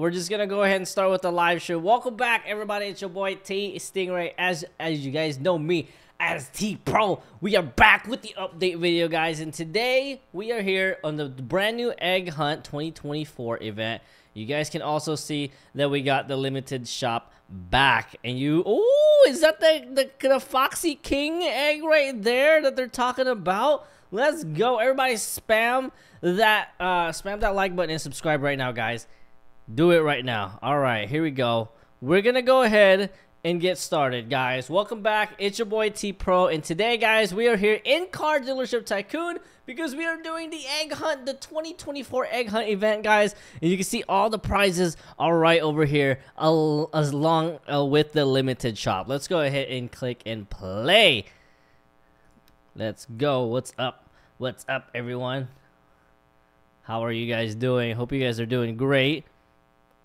we're just gonna go ahead and start with the live show. Welcome back, everybody. It's your boy T Stingray, as you guys know me as T Pro. We are back with the update video, guys, and today we are here on the brand new Egg Hunt 2024 event. You guys can also see that we got the limited shop back, and you, oh, is that the Foxy King egg right there that they're talking about? Let's go, everybody! Spam that like button and subscribe right now, guys. Do it right now. All right, here we go. We're gonna go ahead and get started, guys. Welcome back. It's your boy T Pro, and today, guys, we are here in Car Dealership Tycoon because we are doing the Egg Hunt, the 2024 Egg Hunt event, guys. And you can see all the prizes are right over here, along with the limited shop. Let's go ahead and click and play. Let's go. What's up? What's up, everyone? How are you guys doing? Hope you guys are doing great.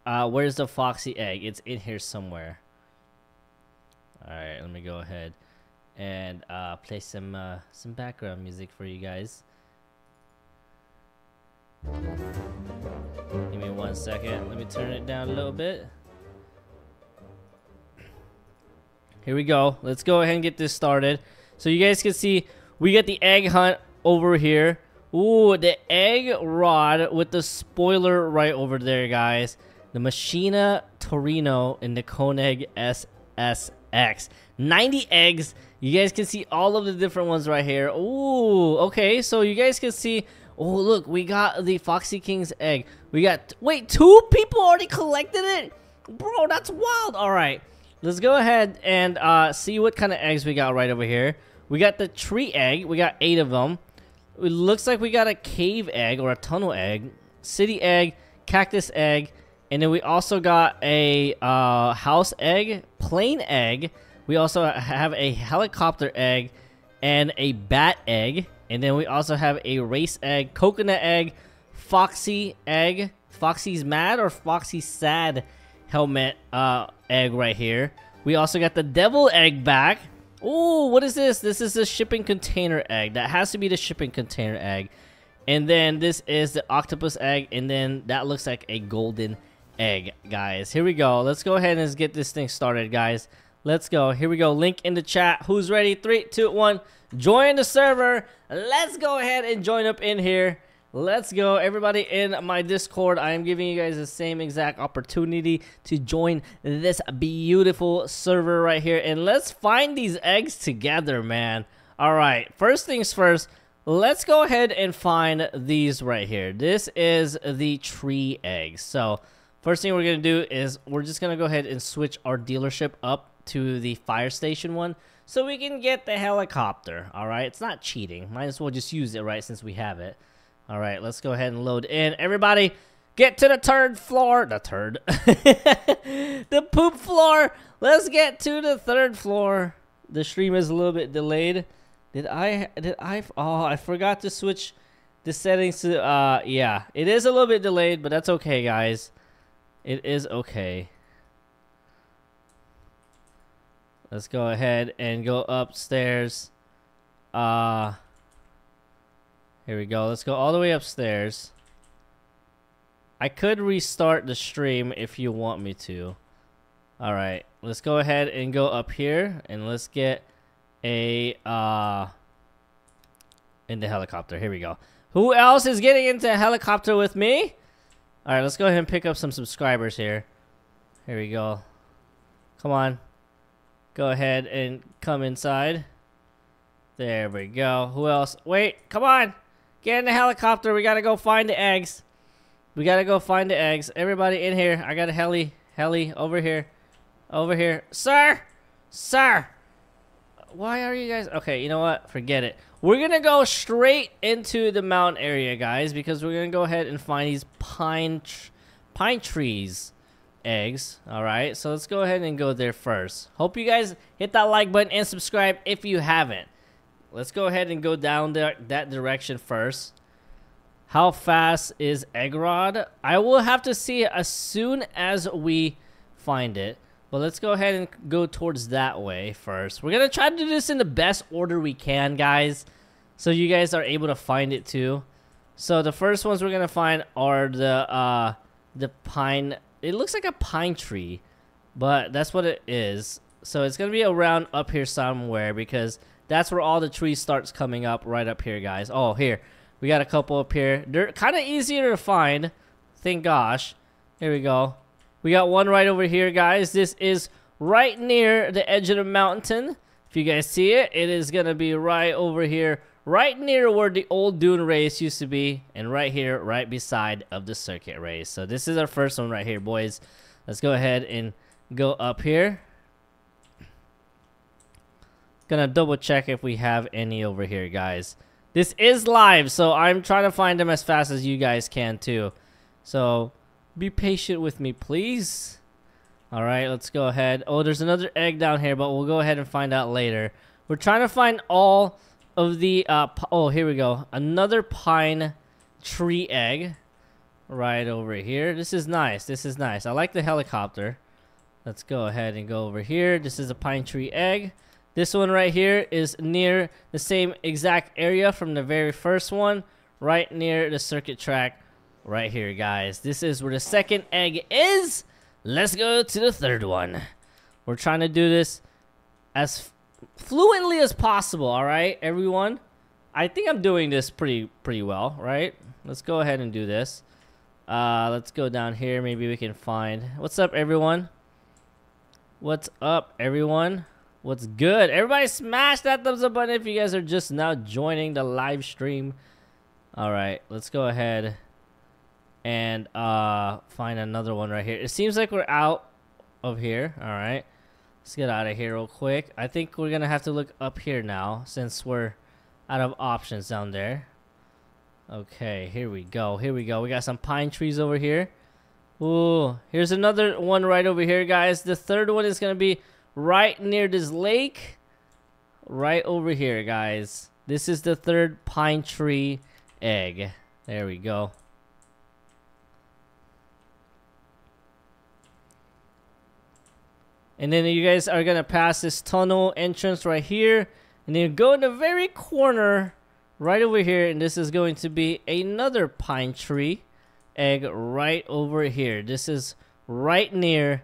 Where's the Foxy egg? It's in here somewhere. All right, let me go ahead and play some background music for you guys. Give me one second. Let me turn it down a little bit. Here we go. Let's go ahead and get this started. So you guys can see we got the egg hunt over here. Ooh, the egg rod with the spoiler right over there, guys. The Machina Torino and the Koenigsegg SSX. 90 eggs. You guys can see all of the different ones right here. Ooh, okay. So you guys can see. Oh, look, we got the Foxy King's egg. We got, wait, 2 people already collected it? Bro, that's wild. All right. Let's go ahead and see what kind of eggs we got right over here. We got the tree egg. We got 8 of them. It looks like we got a cave egg or a tunnel egg, city egg, cactus egg, and then we also got a house egg, plane egg. We also have a helicopter egg and a bat egg, and then we also have a race egg, coconut egg, foxy egg, Foxy's mad or Foxy's sad helmet egg right here. We also got the devil egg back. Oh, what is this? This is the shipping container egg. That has to be the shipping container egg. And then this is the octopus egg, and then that looks like a golden egg, guys. Here we go. Let's go ahead and get this thing started, guys. Let's go. Here we go. Link in the chat. Who's ready? 3, 2, 1. Join the server. Let's go ahead and join up in here. Let's go, everybody in my Discord. I am giving you guys the same exact opportunity to join this beautiful server right here. And let's find these eggs together, man. All right, first things first, let's go ahead and find these right here. This is the tree egg. So first thing we're going to do is we're just going to go ahead and switch our dealership up to the fire station one so we can get the helicopter. All right, it's not cheating. Might as well just use it, right, since we have it. All right, let's go ahead and load in. Everybody, get to the third floor. The third. The poop floor. Let's get to the third floor. The stream is a little bit delayed. Did I? Oh, I forgot to switch the settings to, yeah. It is a little bit delayed, but that's okay, guys. It is okay. Let's go ahead and go upstairs. Here we go. Let's go all the way upstairs. I could restart the stream if you want me to. All right. Let's go ahead and go up here and let's get a in the helicopter. Here we go. Who else is getting into a helicopter with me? All right. Let's go ahead and pick up some subscribers here. Here we go. Come on. Go ahead and come inside. There we go. Who else? Wait. Come on. Get in the helicopter. We gotta go find the eggs. We gotta go find the eggs. Everybody in here. I got a heli over here. Over here. Sir! Sir! Why are you guys... Okay, you know what? Forget it. We're gonna go straight into the mountain area, guys, because we're gonna go ahead and find these pine trees eggs. Alright, so let's go ahead and go there first. Hope you guys hit that like button and subscribe if you haven't. Let's go ahead and go down that direction first. How fast is egg rod? I will have to see it as soon as we find it. But let's go ahead and go towards that way first. We're going to try to do this in the best order we can, guys, so you guys are able to find it too. So the first ones we're going to find are the pine It looks like a pine tree, but that's what it is. So it's going to be around up here somewhere, because that's where all the trees starts coming up, right up here, guys. Oh, here. We got a couple up here. They're kind of easier to find. Thank gosh. Here we go. We got one right over here, guys. This is right near the edge of the mountain. If you guys see it, it is going to be right over here, right near where the old dune race used to be, and right here, right beside of the circuit race. So this is our first one right here, boys. Let's go ahead and go up here. Gonna double check if we have any over here, guys. This is live, so I'm trying to find them as fast as you guys can too. So be patient with me, please. All right, let's go ahead. Oh, there's another egg down here, but we'll go ahead and find out later. We're trying to find all of the oh, here we go. Another pine tree egg right over here. This is nice. This is nice. I like the helicopter. Let's go ahead and go over here. This is a pine tree egg. This one right here is near the same exact area from the very first one, right near the circuit track right here, guys. This is where the second egg is. Let's go to the third one. We're trying to do this as fluently as possible, all right, everyone? I think I'm doing this pretty well, right? Let's go ahead and do this. Let's go down here. Maybe we can find... What's up, everyone? What's up, everyone? What's good? Everybody smash that thumbs up button if you guys are just now joining the live stream. All right, let's go ahead and find another one right here. It seems like we're out of here. All right, let's get out of here real quick. I think we're gonna have to look up here now, since we're out of options down there. Okay, here we go. Here we go. We got some pine trees over here. Ooh, here's another one right over here, guys. The third one is gonna be right near this lake right over here, guys. This is the third pine tree egg. There we go. And then you guys are gonna pass this tunnel entrance right here, and then go in the very corner right over here, and this is going to be another pine tree egg right over here. This is right near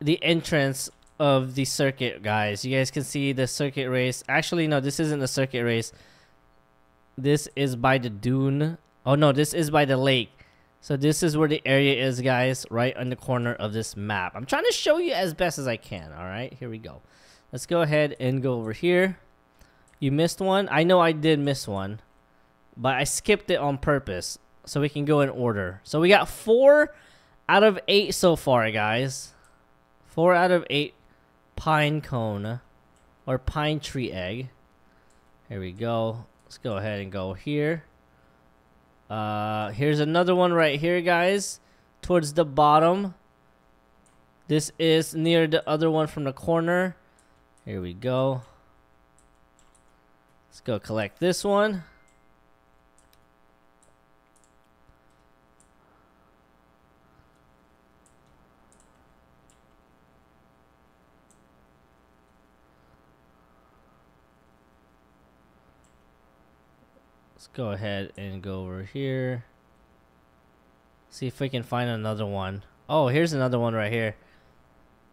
the entrance of the circuit, guys. You guys can see the circuit race. Actually, no, this isn't the circuit race. This is by the dune. Oh no, this is by the lake. So this is where the area is, guys, right on the corner of this map. I'm trying to show you as best as I can. All right, here we go. Let's go ahead and go over here. You missed one. I know I did miss one, but I skipped it on purpose so we can go in order. So we got 4 out of 8 so far, guys. 4 out of 8 pine cone or pine tree egg. Here we go. Let's go ahead and go here. Here's another one right here, guys, towards the bottom. This is near the other one from the corner. Here we go. Let's go collect this one. Go ahead and go over here. See if we can find another one. Oh, here's another one right here.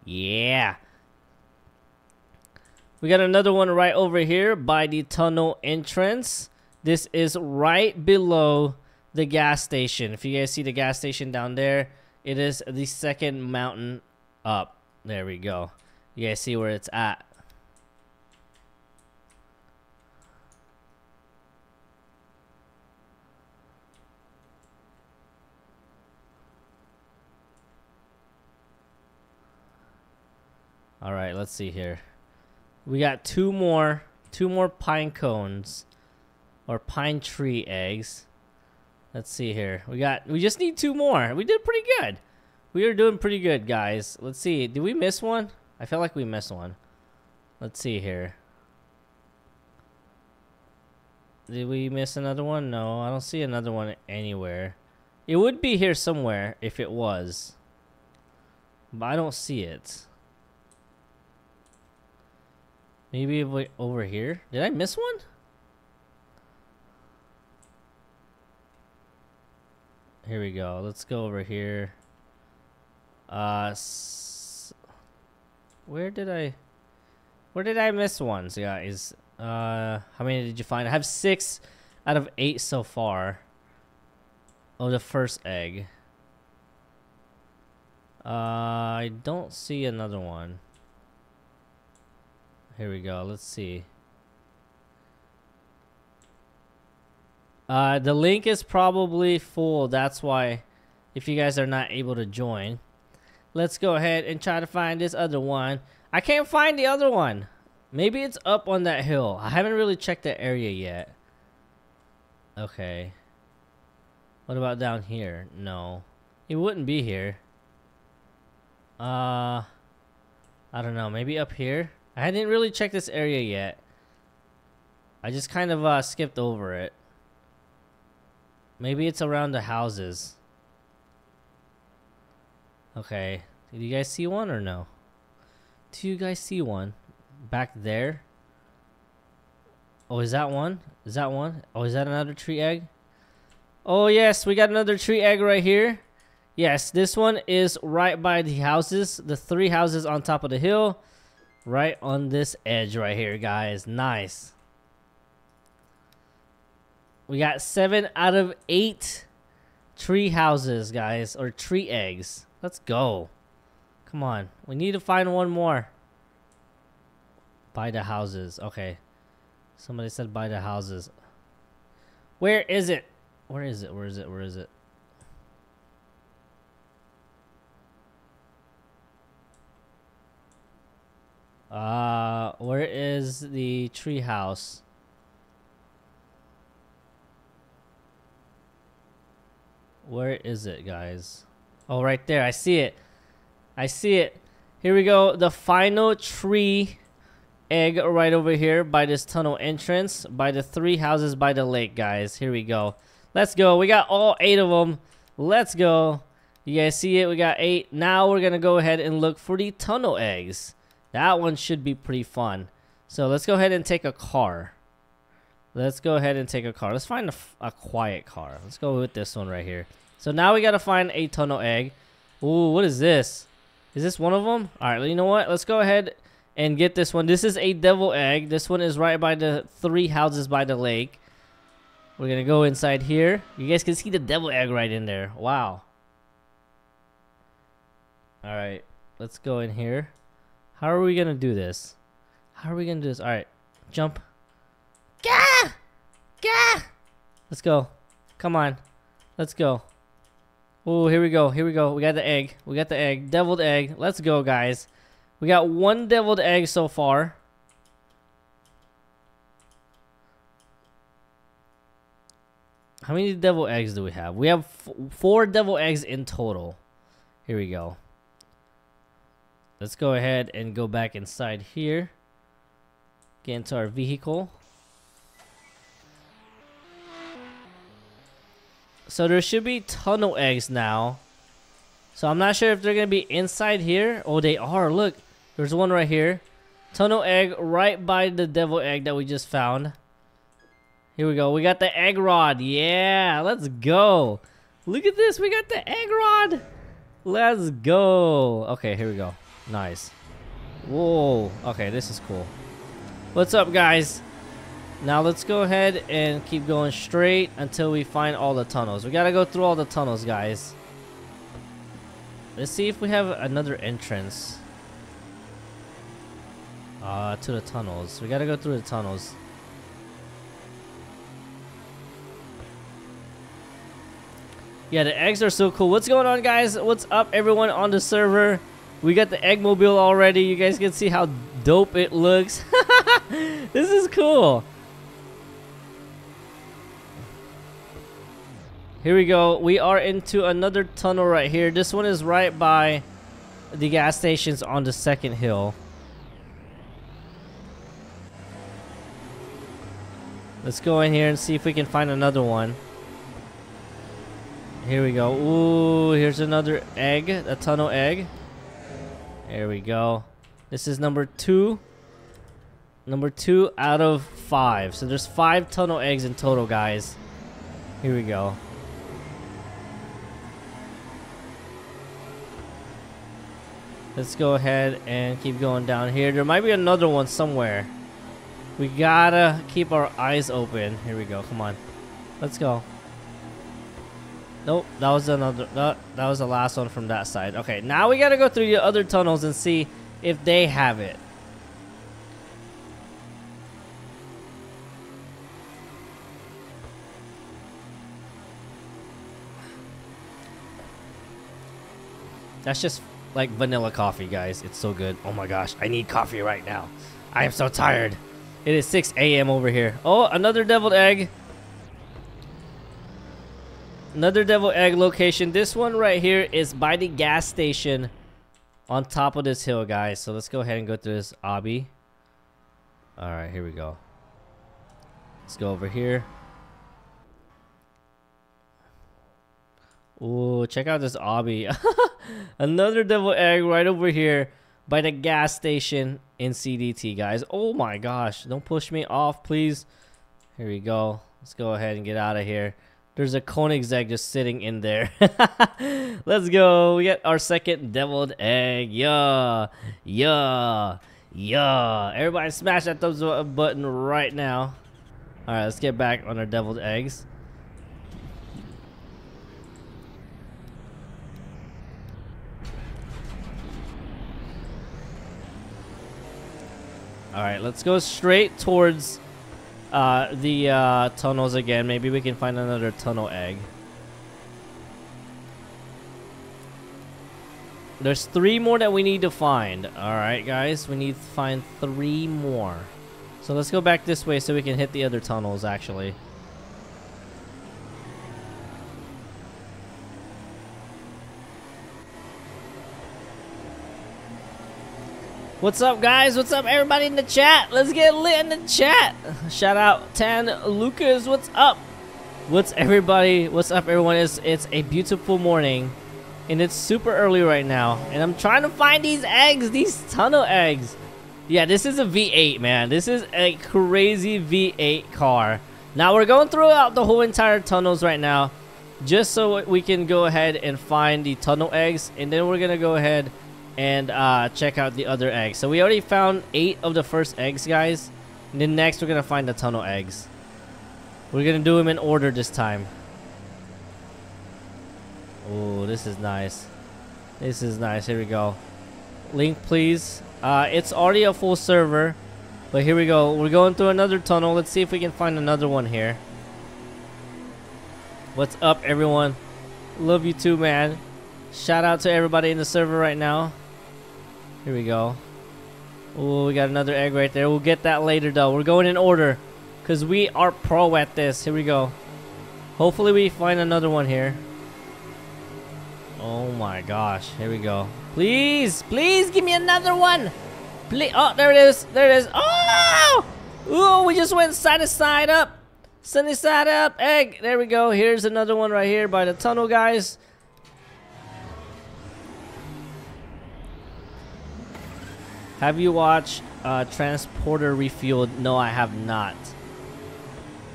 Yeah. We got another one right over here by the tunnel entrance. This is right below the gas station. If you guys see the gas station down there, it is the second mountain up. There we go. You guys see where it's at. All right, let's see here. We got two more pine cones or pine tree eggs. Let's see here. We just need 2 more. We did pretty good. We are doing pretty good, guys. Let's see. Did we miss one? I feel like we missed one. Let's see here. Did we miss another one? No, I don't see another one anywhere. It would be here somewhere if it was, but I don't see it. Maybe over here? Did I miss one? Here we go. Let's go over here. Where did I miss ones, guys? How many did you find? I have 6 out of 8 so far. Oh, the first egg. I don't see another one. Here we go. Let's see. The link is probably full. That's why if you guys are not able to join. Let's go ahead and try to find this other one. I can't find the other one. Maybe it's up on that hill. I haven't really checked that area yet. Okay. What about down here? No. It wouldn't be here. I don't know. Maybe up here? I didn't really check this area yet. I just kind of skipped over it. Maybe it's around the houses. Okay. Did you guys see one or no? Do you guys see one? Back there? Oh, is that one? Is that one? Oh, is that another tree egg? Oh, yes. We got another tree egg right here. Yes, this one is right by the houses. The 3 houses on top of the hill. Right on this edge right here, guys. Nice. We got 7 out of 8 tree houses, guys, or tree eggs. Let's go. Come on. We need to find one more. By the houses. Okay. Somebody said by the houses. Where is it? Where is it? Where is it? Where is it? Where is the tree house? Where is it, guys? Oh, right there. I see it. I see it. Here we go. The final tree egg right over here by this tunnel entrance. By the 3 houses by the lake, guys. Here we go. Let's go. We got all 8 of them. Let's go. You guys see it? We got 8. Now we're going to go ahead and look for the tunnel eggs. That one should be pretty fun. So let's go ahead and take a car. Let's go ahead and take a car. Let's find a quiet car. Let's go with this one right here. So now we got to find a tunnel egg. Ooh, what is this? Is this one of them? All right, you know what? Let's go ahead and get this one. This is a devil egg. This one is right by the 3 houses by the lake. We're going to go inside here. You guys can see the devil egg right in there. Wow. All right, let's go in here. How are we going to do this? How are we going to do this? All right, jump. Gah! Gah! Let's go. Come on. Let's go. Oh, here we go. Here we go. We got the egg. We got the egg. Deviled egg. Let's go, guys. We got 1 deviled egg so far. How many devil eggs do we have? We have 4 devil eggs in total. Here we go. Let's go ahead and go back inside here. Get into our vehicle. So there should be tunnel eggs now. So I'm not sure if they're going to be inside here. Oh, they are. Look, there's one right here. Tunnel egg right by the devil egg that we just found. Here we go. We got the egg rod. Yeah, let's go. Look at this. We got the egg rod. Let's go. Okay, here we go. Nice. Whoa. Okay, this is cool. What's up, guys? Now let's go ahead and keep going straight until we find all the tunnels. We gotta go through all the tunnels, guys. Let's see if we have another entrance to the tunnels. We gotta go through the tunnels. Yeah, the eggs are so cool. What's going on, guys? What's up, everyone on the server? We got the egg mobile already. You guys can see how dope it looks. This is cool. Here we go. We are into another tunnel right here. This one is right by the gas stations on the second hill. Let's go in here and see if we can find another one. Here we go. Ooh, here's another egg, a tunnel egg. There we go. This is number 2. Number 2 out of 5. So there's 5 tunnel eggs in total, guys. Here we go. Let's go ahead and keep going down here. There might be another one somewhere. We gotta keep our eyes open. Here we go. Come on. Let's go. Nope. That was another. That was the last one from that side. Okay. Now we gotta go through the other tunnels and see if they have it. That's just like vanilla coffee, guys. It's so good. Oh my gosh, I need coffee right now. I am so tired. It is 6 a.m. over here. Oh, another deviled egg. Another deviled egg location. This one right here is by the gas station on top of this hill, guys. So let's go ahead and go through this obby. All right, here we go. Let's go over here. Ooh, check out this obby. Another devil egg right over here by the gas station in CDT, guys. Oh my gosh, don't push me off, please. Here we go. Let's go ahead and get out of here. There's a Koenigsegg just sitting in there. Let's go. We got our second deviled egg. Yeah, yeah, yeah. Everybody smash that thumbs up button right now. All right, let's get back on our deviled eggs. All right, let's go straight towards the tunnels again. Maybe we can find another tunnel egg. There's 3 more that we need to find. All right, guys, we need to find 3 more. So let's go back this way so we can hit the other tunnels, actually. What's up, guys? What's up, everybody in the chat? Let's get lit in the chat. Shout out Tan Lucas. What's up? What's everybody? What's up, everyone? It's a beautiful morning, and it's super early right now. And I'm trying to find these eggs, these tunnel eggs. Yeah, this is a V8, man. This is a crazy V8 car. Now we're going throughout the whole entire tunnels right now, just so we can go ahead and find the tunnel eggs, and then we're gonna go ahead and check out the other eggs. So we already found 8 of the first eggs, guys, and then next we're gonna find the tunnel eggs. We're gonna do them in order this time. Oh, this is nice. This is nice. Here we go. Link, please. It's already a full server, but here we go. We're going through another tunnel. Let's see if we can find another one here. What's up, everyone? Love you too, man. Shout out to everybody in the server right now. Here we go. Oh, we got another egg right there. We'll get that later, though. We're going in order because we are pro at this. Here we go. Hopefully we find another one here. Oh my gosh. Here we go. Please, please give me another one. Please. Oh, there it is. There it is. Oh! Oh, we just went side to side up. Sunny side up egg. There we go. Here's another one right here by the tunnel, guys. Have you watched Transporter Refueled? No, I have not.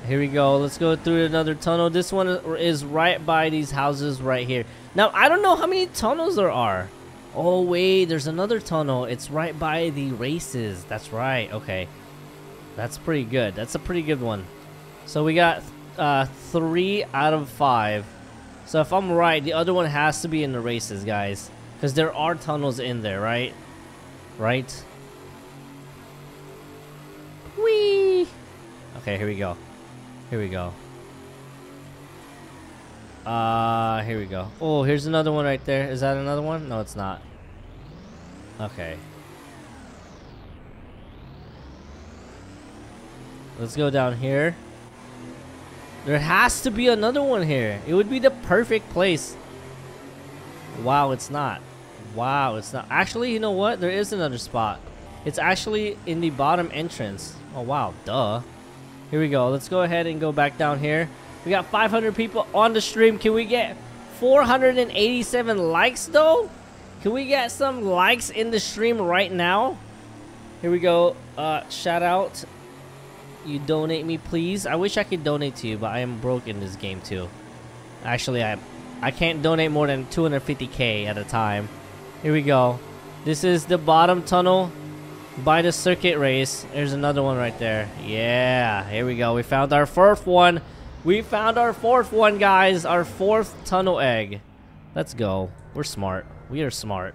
Here we go. Let's go through another tunnel. This one is right by these houses right here. Now, I don't know how many tunnels there are. Oh, wait. There's another tunnel. It's right by the races. That's right. Okay. That's pretty good. That's a pretty good one. So we got 3 out of 5. So if I'm right, the other one has to be in the races, guys. Because there are tunnels in there, right? Right? Whee! Okay, here we go. Here we go. Here we go. Oh, here's another one right there. Is that another one? No, it's not. Okay. Let's go down here. There has to be another one here. It would be the perfect place. Wow, it's not. Wow, it's not. Actually, you know what? There is another spot. It's actually in the bottom entrance. Oh, wow. Duh. Here we go. Let's go ahead and go back down here. We got 500 people on the stream. Can we get 487 likes, though? Can we get some likes in the stream right now? Here we go. Shout out. You donate me, please. I wish I could donate to you, but I am broke in this game, too. Actually, I can't donate more than 250K at a time. Here we go. This is the bottom tunnel by the circuit race. There's another one right there. Yeah, here we go. We found our fourth one. We found our fourth one, guys. Our fourth tunnel egg. Let's go. We're smart. We are smart.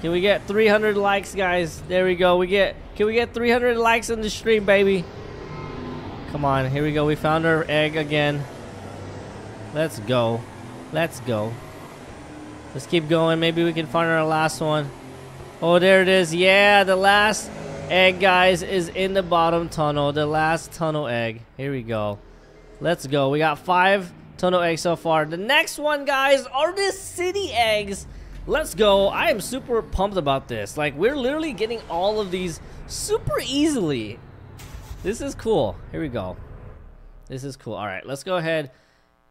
Can we get 300 likes, guys? There we go. Can we get 300 likes on the stream, baby? Come on. Here we go. We found our egg again. Let's go. Let's go. Let's keep going. Maybe we can find our last one. Oh, there it is. Yeah, the last egg, guys, is in the bottom tunnel. The last tunnel egg. Here we go. Let's go. We got 5 tunnel eggs so far. The next one, guys, are the city eggs. Let's go. I am super pumped about this. Like, we're literally getting all of these super easily. This is cool. Here we go. This is cool. All right, let's go ahead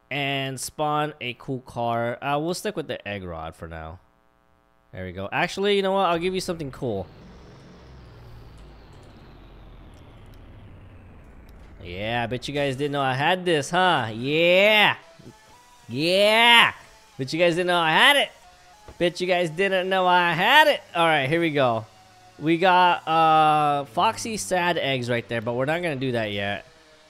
and spawn a cool car. We'll stick with the egg rod for now. There we go. Actually, you know what? I'll give you something cool. Yeah, I bet you guys didn't know I had this, huh? Yeah! Yeah! Bet you guys didn't know I had it! Bet you guys didn't know I had it! Alright, here we go. We got Foxy Sad Eggs right there, but we're not going to do that yet.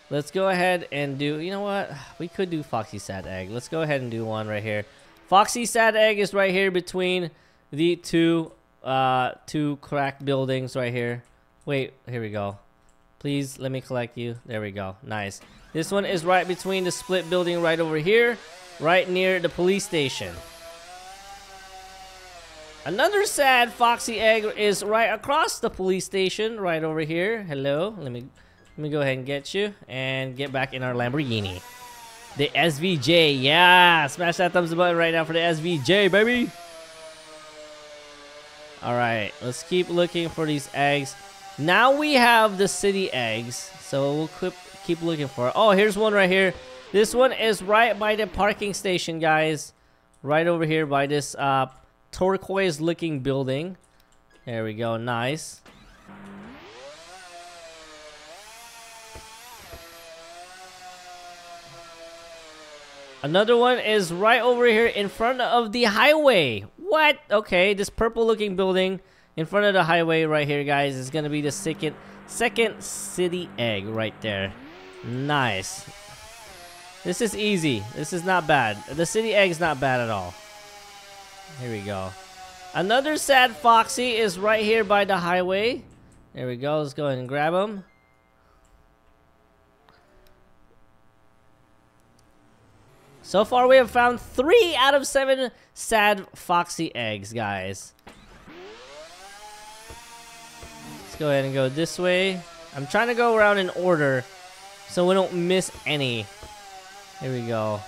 Let's go ahead and do... You know what? We could do Foxy Sad Egg. Let's go ahead and do one right here. Foxy Sad Egg is right here between the two cracked buildings right here. Wait, here we go. Please, let me collect you. There we go. Nice. This one is right between the split building right over here, right near the police station. Another sad Foxy Egg is right across the police station right over here. Hello. Let me go ahead and get you and get back in our Lamborghini. The SVJ. Yeah. Smash that thumbs up button right now for the SVJ, baby. All right. Let's keep looking for these eggs. Now we have the city eggs. So we'll keep looking for it. Oh, here's one right here. This one is right by the parking station, guys. Right over here by this turquoise looking building. There we go. Nice. Another one is right over here in front of the highway. What? Okay, this purple looking building in front of the highway right here, guys, is gonna be the second city egg right there. Nice. This is easy. This is not bad. The city egg's not bad at all. Here we go. Another sad Foxy is right here by the highway. There we go. Let's go ahead and grab him. So far, we have found 3 out of 7 sad Foxy eggs, guys. Let's go ahead and go this way. I'm trying to go around in order so we don't miss any. Here we go.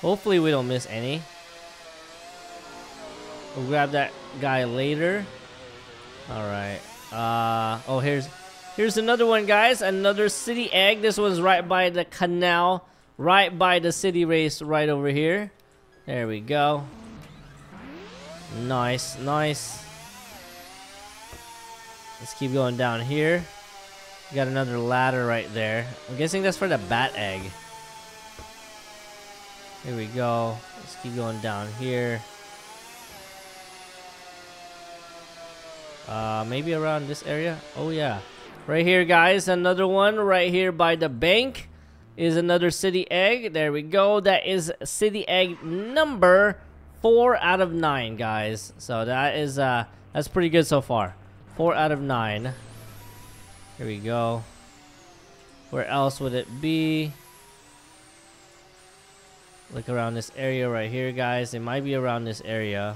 Hopefully, we don't miss any. We'll grab that guy later. All right. Oh, here's another one, guys. Another city egg. This one's right by the canal. Right by the city race right over here. There we go. Nice, nice. Let's keep going down here. We got another ladder right there. I'm guessing that's for the bat egg. Here we go. Let's keep going down here. Maybe around this area. Oh yeah. Right here, guys. Another one right here by the bank is another city egg. There we go. That is city egg number 4 out of 9, guys. So that is that's pretty good so far. 4 out of 9. Here we go. Where else would it be? Look around this area right here, guys. It might be around this area.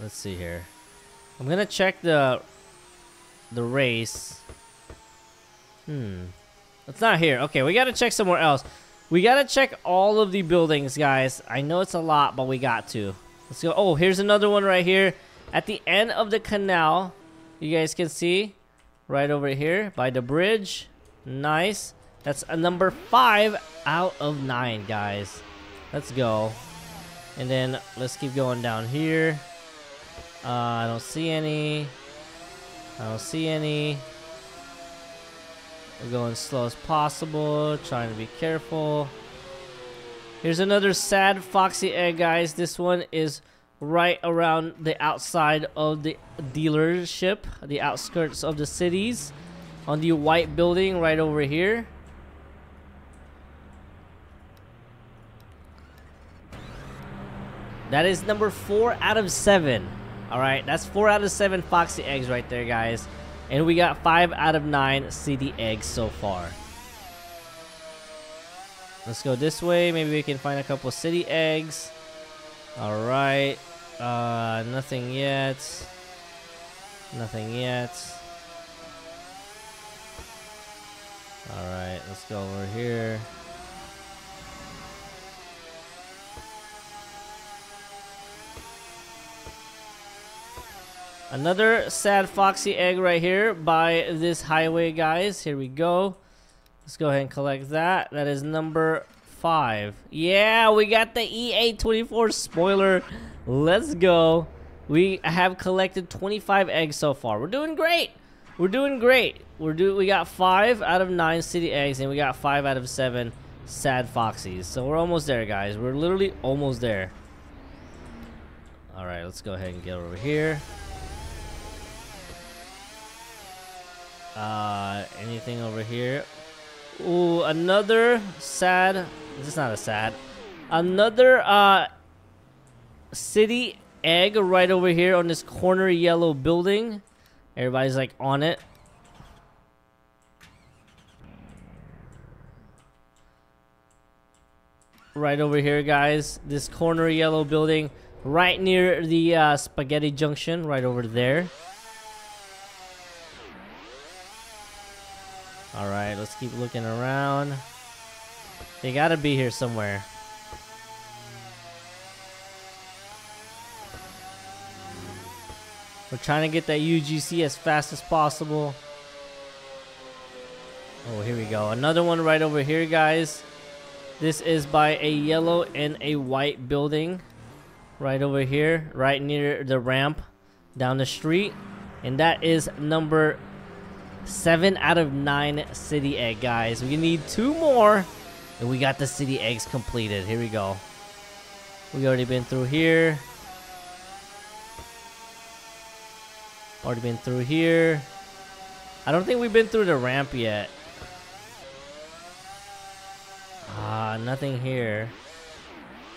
Let's see here. I'm gonna check the race. It's not here. Okay, we gotta check somewhere else. We gotta check all of the buildings, guys. I know it's a lot, but we got to. Let's go. Oh, here's another one right here at the end of the canal. You guys can see right over here by the bridge. Nice. That's a number 5 out of 9, guys. Let's go. And then let's keep going down here. I don't see any. We're going as slow as possible, trying to be careful. Here's another sad Foxy egg, guys. This one is right around the outside of the dealership, the outskirts of the cities, on the white building right over here. That is number 4 out of 7. All right, that's 4 out of 7 Foxy eggs right there, guys. And we got 5 out of 9 CD eggs so far. Let's go this way. Maybe we can find a couple city eggs. All right. Nothing yet. Nothing yet. All right, let's go over here. Another sad Foxy egg right here by this highway, guys. Here we go. Let's go ahead and collect that. That is number 5. Yeah, we got the EA24 spoiler. Let's go. We have collected 25 eggs so far. We're doing great. We're doing great. We got 5 out of 9 city eggs, and we got 5 out of 7 sad Foxies. So we're almost there, guys. We're literally almost there. All right, let's go ahead and get over here. Anything over here? Ooh, another sad. This is not a sad. Another city egg right over here on this corner yellow building. Everybody's like on it. Right over here, guys. This corner yellow building, right near the spaghetti junction, right over there. Alright, let's keep looking around. They gotta be here somewhere. We're trying to get that UGC as fast as possible. Oh, here we go. Another one right over here, guys. This is by a yellow and a white building. Right over here, right near the ramp down the street. And that is number 7 out of 9 city egg, guys. We need 2 more and we got the city eggs completed. Here we go. We already been through here. Already been through here. I don't think we've been through the ramp yet. Nothing here.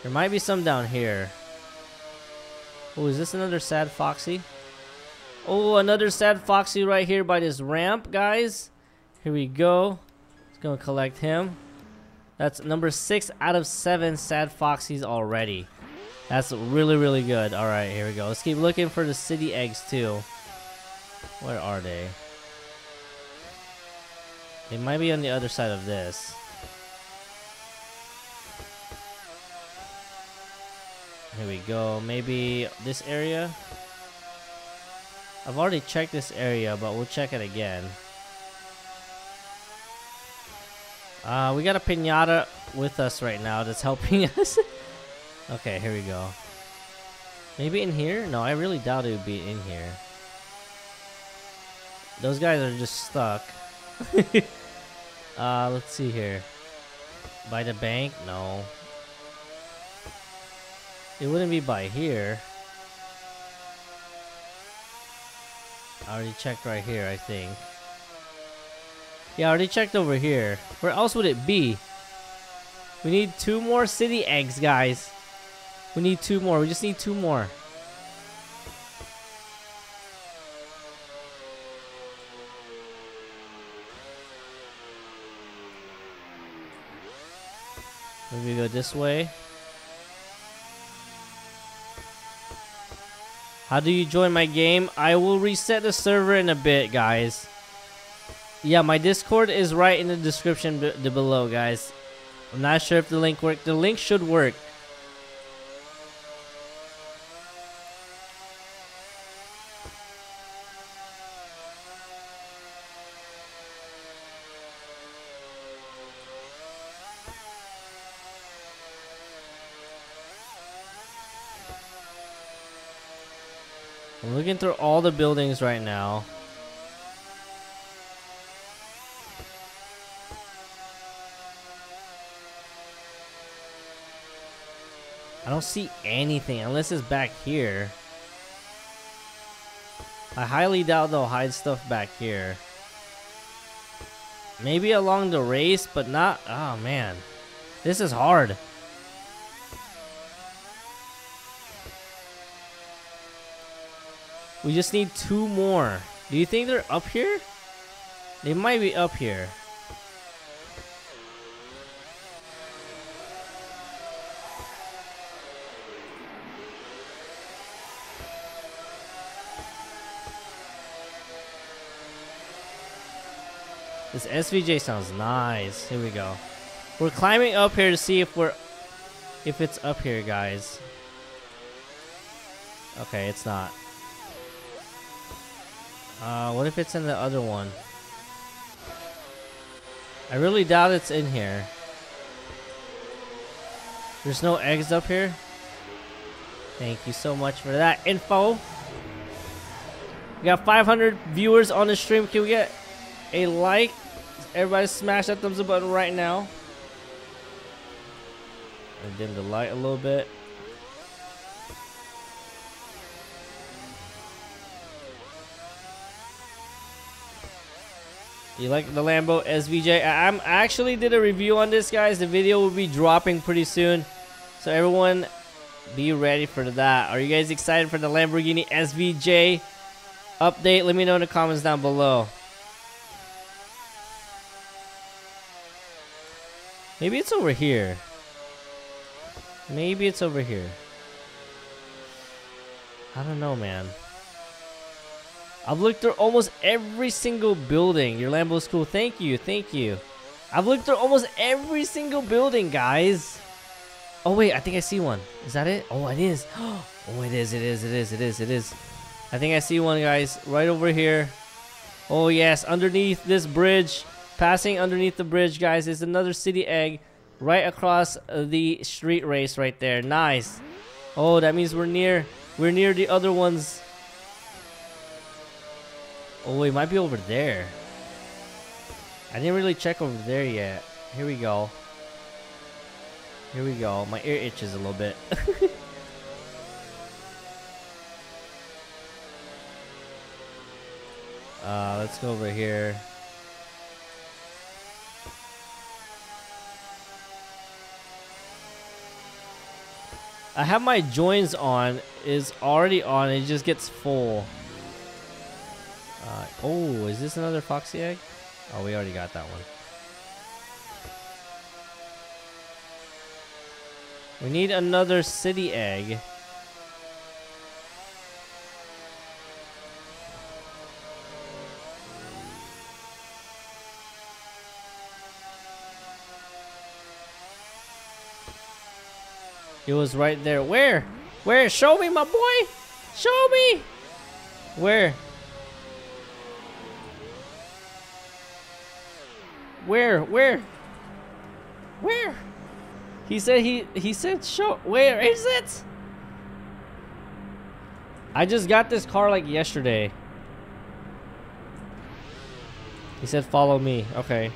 There might be some down here. Oh, is this another sad Foxy? Oh, another sad Foxy right here by this ramp, guys. Here we go. Let's go and collect him. That's number 6 out of 7 sad Foxies already. That's really, really good. All right, here we go. Let's keep looking for the city eggs, too. Where are they? They might be on the other side of this. Here we go. Maybe this area? I've already checked this area, but we'll check it again. We got a piñata with us right now that's helping us. Okay, here we go. Maybe in here? No, I really doubt it would be in here. Those guys are just stuck. Let's see here. By the bank? No. It wouldn't be by here. I already checked right here, I think. Yeah, I already checked over here. Where else would it be? We need 2 more city eggs, guys. We need 2 more. We just need 2 more. Maybe go this way. How do you join my game? I will reset the server in a bit, guys. Yeah, my Discord is right in the description below, guys. I'm not sure if the link worked. The link should work. I'm looking through all the buildings right now. I don't see anything unless it's back here. I highly doubt they'll hide stuff back here. Maybe along the race, but not... Oh, man. This is hard. We just need two more. Do you think they're up here? They might be up here. This SVJ sounds nice. Here we go. We're climbing up here to see if it's up here, guys. Okay, it's not. What if it's in the other one? I really doubt it's in here. There's no eggs up here. Thank you so much for that info. We got 500 viewers on the stream. Can we get a like? Everybody smash that thumbs up button right now. And dim the light a little bit. You like the Lambo SVJ? I actually did a review on this, guys. The video will be dropping pretty soon. So everyone be ready for that. Are you guys excited for the Lamborghini SVJ update? Let me know in the comments down below. Maybe it's over here. Maybe it's over here. I don't know, man. I've looked through almost every single building. Your Lambo's cool. Thank you. Thank you. I've looked through almost every single building, guys. Oh, wait. I think I see one. Is that it? Oh, it is. Oh, it is. It is. It is. It is. It is. I think I see one, guys. Right over here. Oh, yes. Underneath this bridge. Passing underneath the bridge, guys, is another city egg right across the street race right there. Nice. Oh, that means we're near the other ones. Oh, it might be over there. I didn't really check over there yet. Here we go. Here we go. My ear itches a little bit. Let's go over here. I have my joins on, is already on, it just gets full. Oh, is this another Foxy egg? Oh, we already got that one. We need another city egg. It was right there. Where? Where? Show me, my boy. Show me. Where? Where? Where? Where? He said he said show. Where is it? I just got this car like yesterday. He said follow me. Okay.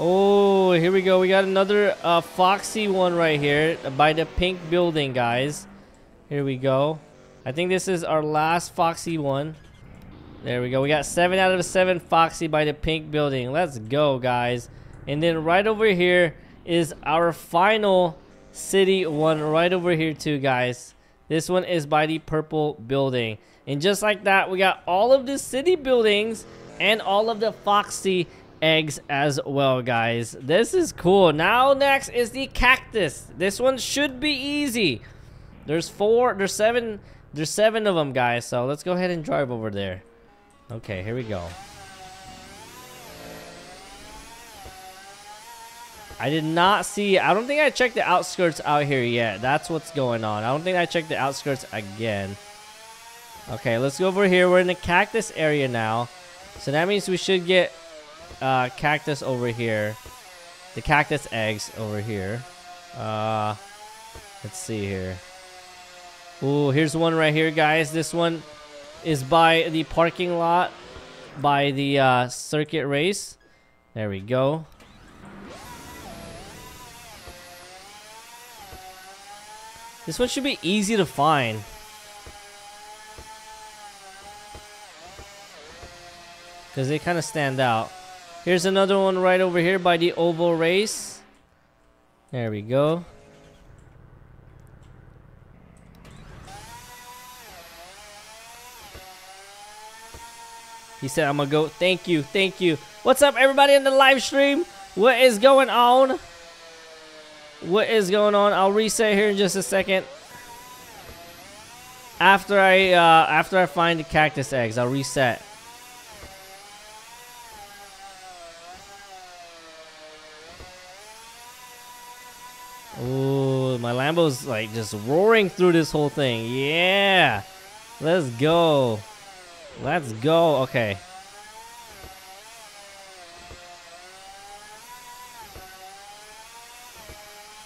Oh, here we go. We got another Foxy one right here by the pink building, guys. Here we go. I think this is our last Foxy one. There we go. We got 7 out of 7 Foxy by the pink building. Let's go, guys. And then right over here is our final city one right over here too, guys. This one is by the purple building. And just like that, we got all of the city buildings and all of the Foxy eggs as well, guys. This is cool. Now next is the cactus. This one should be easy. There's 4, there's 7 of them, guys. So let's go ahead and drive over there. Okay, here we go. I did not see, I don't think I checked the outskirts out here yet. That's what's going on. I don't think I checked the outskirts again. Okay, let's go over here. We're in the cactus area now. So that means we should get cactus over here, the cactus eggs over here. Let's see here. Ooh, here's one right here, guys. This one is by the parking lot by the circuit race. There we go. This one should be easy to find. Because they kind of stand out. Here's another one right over here by the oval race. There we go. He said, I'm gonna go. Thank you. Thank you. What's up, everybody in the live stream? What is going on? What is going on? I'll reset here in just a second. After I find the cactus eggs, I'll reset. Ooh, my Lambo's like just roaring through this whole thing. Yeah. Let's go. Let's go. Okay.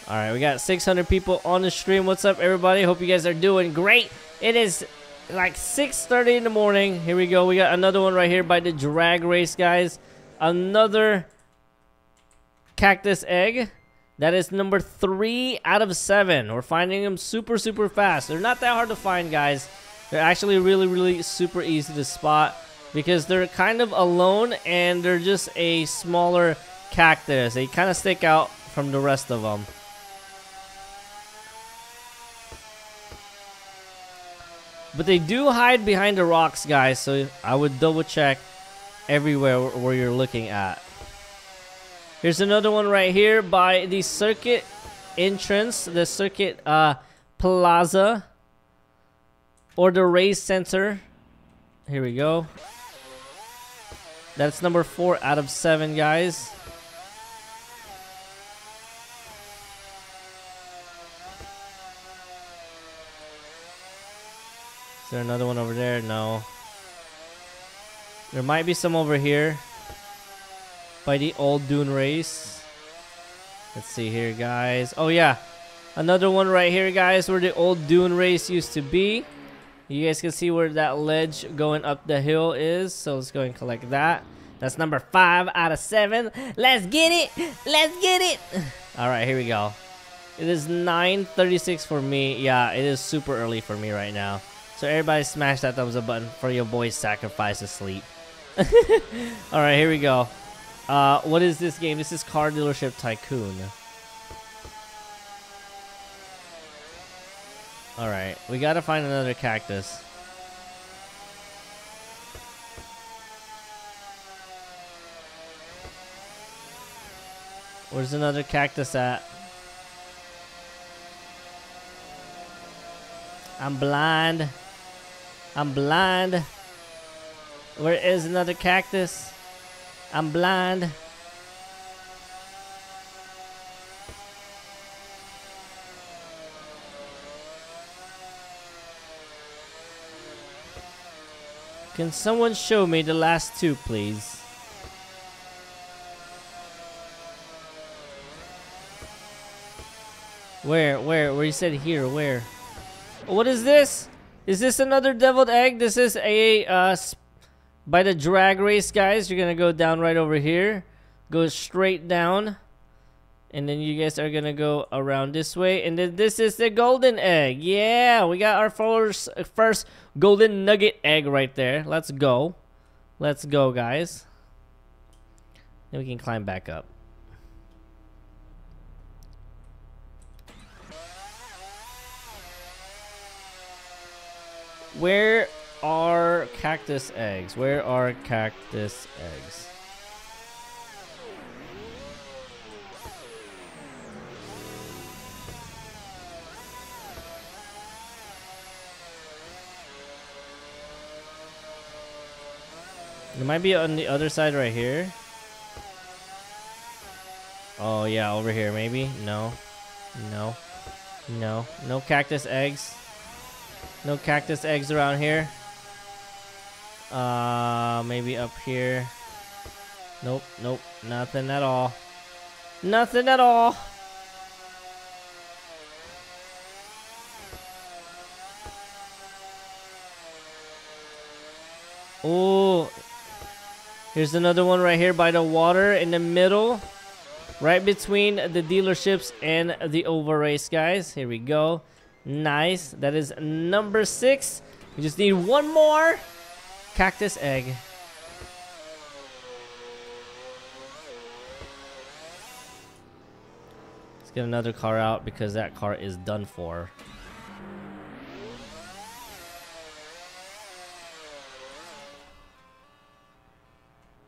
All right, we got 600 people on the stream. What's up, everybody? Hope you guys are doing great. It is like 6:30 in the morning. Here we go. We got another one right here by the drag race, guys. Another cactus egg. That is number 3 out of 7. We're finding them super, super fast. They're not that hard to find, guys. They're actually really, really super easy to spot because they're kind of alone and they're just a smaller cactus. They kind of stick out from the rest of them. But they do hide behind the rocks, guys, so I would double check everywhere where you're looking at. Here's another one right here by the circuit entrance, the circuit plaza, or the race center. Here we go. That's number 4 out of 7, guys. Is there another one over there? No. There might be some over here by the old dune race. Let's see here, guys. Oh yeah, another one right here, guys, where the old dune race used to be. You guys can see where that ledge going up the hill is. So let's go and collect that. That's number 5 out of 7. Let's get it. Let's get it. All right, here we go. It is 9:36 for me. Yeah, it is super early for me right now. So everybody smash that thumbs up button for your boy's sacrifice to sleep. All right, here we go. What is this game? This is Car Dealership Tycoon. All right, we gotta find another cactus. Where's another cactus at? I'm blind. I'm blind. Where is another cactus? I'm blind. Can someone show me the last two, please? Where you said here, where? What is this? Is this another deviled egg? This is a by the drag race, guys. You're gonna go down right over here, go straight down, and then you guys are gonna go around this way, and then this is the golden egg. Yeah, we got our first golden nugget egg right there. Let's go, let's go, guys. Then we can climb back up. Where are cactus eggs? Where are cactus eggs? It might be on the other side right here. Oh yeah, over here maybe. No, no, no, no cactus eggs. No cactus eggs around here. Maybe up here. Nope, nope, nothing at all. Nothing at all. Oh, here's another one right here by the water in the middle, right between the dealerships and the oval race, guys. Here we go. Nice. That is number 6. We just need one more cactus egg. Let's get another car out because that car is done for.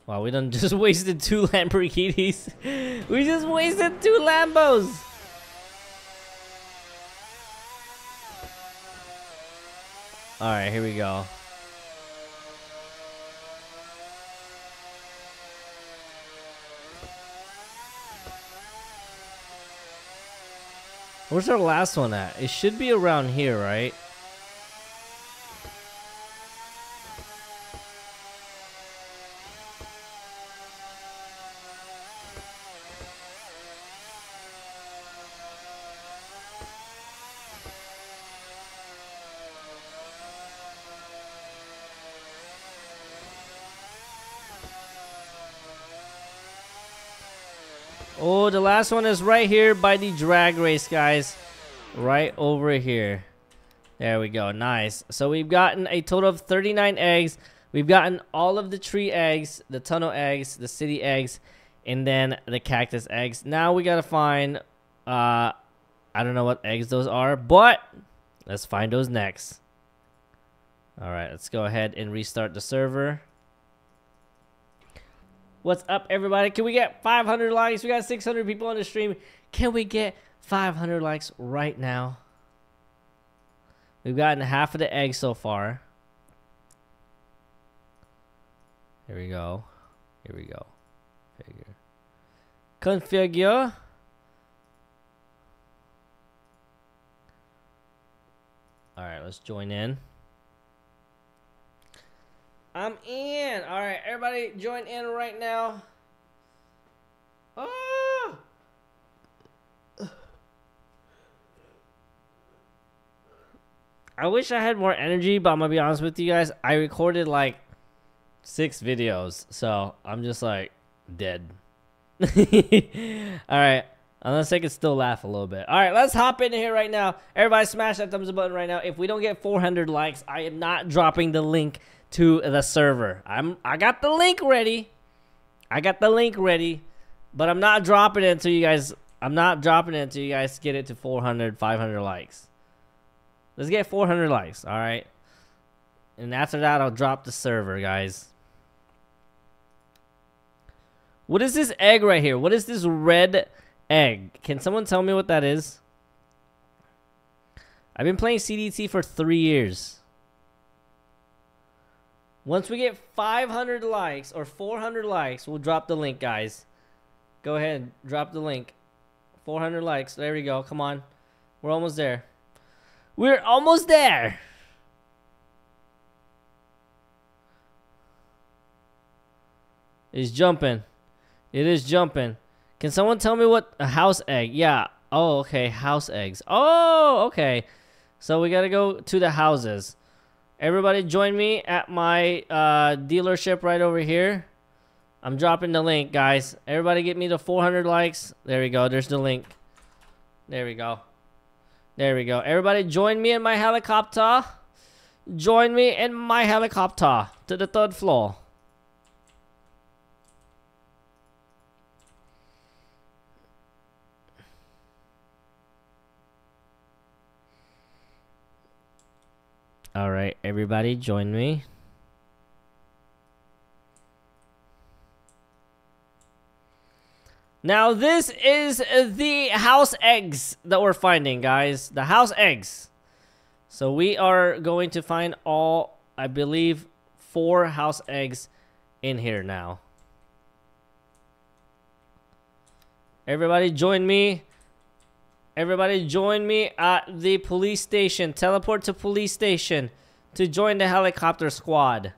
Wow, we done just wasted 2 Lamborghinis. We just wasted 2 Lambos. All right, here we go. Where's our last one at? It should be around here, right? Oh, the last one is right here by the drag race, guys. Right over here. There we go. Nice. So we've gotten a total of 39 eggs. We've gotten all of the tree eggs, the tunnel eggs, the city eggs, and then the cactus eggs. Now we gotta find, I don't know what eggs those are, but let's find those next. All right, let's go ahead and restart the server. What's up, everybody? Can we get 500 likes? We got 600 people on the stream. Can we get 500 likes right now? We've gotten half of the egg so far. Here we go. Here we go. Figure. Configure. All right, let's join in. I'm in. All right, everybody join in right now. Oh! I wish I had more energy, but I'm going to be honest with you guys. I recorded like 6 videos, so I'm just like dead. All right. Unless I can still laugh a little bit. All right, let's hop in here right now. Everybody smash that thumbs up button right now. If we don't get 400 likes, I am not dropping the link to the server. I got the link ready. I got the link ready, but I'm not dropping it until you guys, I'm not dropping it until you guys get it to 400, 500 likes. Let's get 400 likes, all right? And after that, I'll drop the server, guys. What is this egg right here? What is this red egg? Can someone tell me what that is? I've been playing CDT for 3 years. Once we get 500 likes or 400 likes, we'll drop the link, guys. Go ahead, drop the link. 400 likes. There we go. Come on. We're almost there. We're almost there. It's jumping. It is jumping. Can someone tell me what a house egg? Yeah. Oh, okay. House eggs. Oh, okay. So we got to go to the houses. Everybody join me at my dealership right over here. I'm dropping the link, guys. Everybody get me to 400 likes. There we go. There's the link. There we go. There we go. Everybody join me in my helicopter. Join me in my helicopter to the 3rd floor. All right, everybody join me. Now this is the house eggs that we're finding, guys. The house eggs. So we are going to find all, I believe, 4 house eggs in here now. Everybody join me. Everybody join me at the police station. Teleport to police station to join the helicopter squad.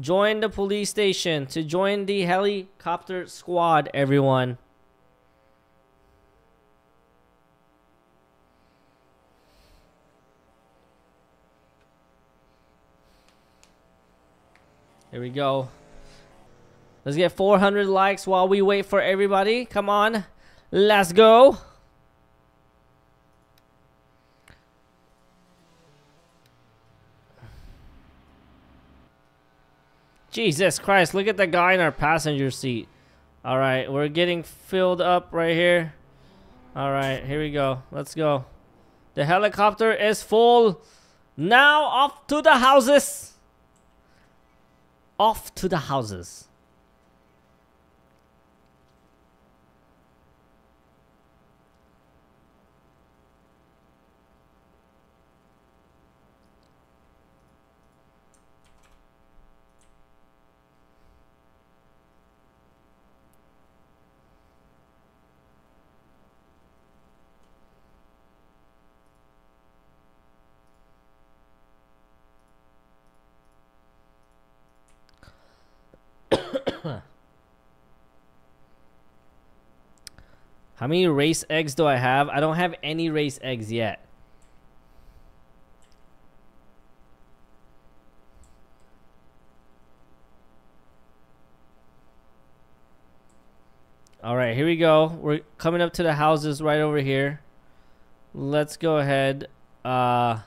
Join the police station to join the helicopter squad, everyone. Here we go. Let's get 400 likes while we wait for everybody. Come on. Let's go. Jesus Christ, look at the guy in our passenger seat. Alright, we're getting filled up right here. Alright, here we go. Let's go. The helicopter is full. Now off to the houses. Off to the houses. How many race eggs do I have? I don't have any race eggs yet. Alright, here we go. We're coming up to the houses right over here. Let's go ahead and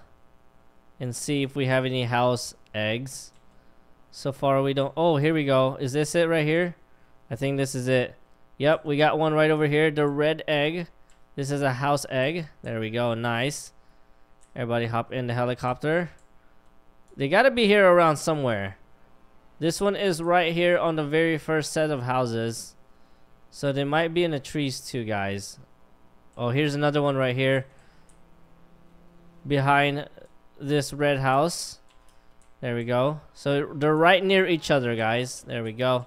see if we have any house eggs. So far we don't. Oh, here we go. Is this it right here? I think this is it. Yep, we got one right over here, the red egg. This is a house egg. There we go, nice. Everybody hop in the helicopter. They gotta be here around somewhere. This one is right here on the very first set of houses. So they might be in the trees too, guys. Oh, here's another one right here. Behind this red house. There we go. So they're right near each other, guys. There we go.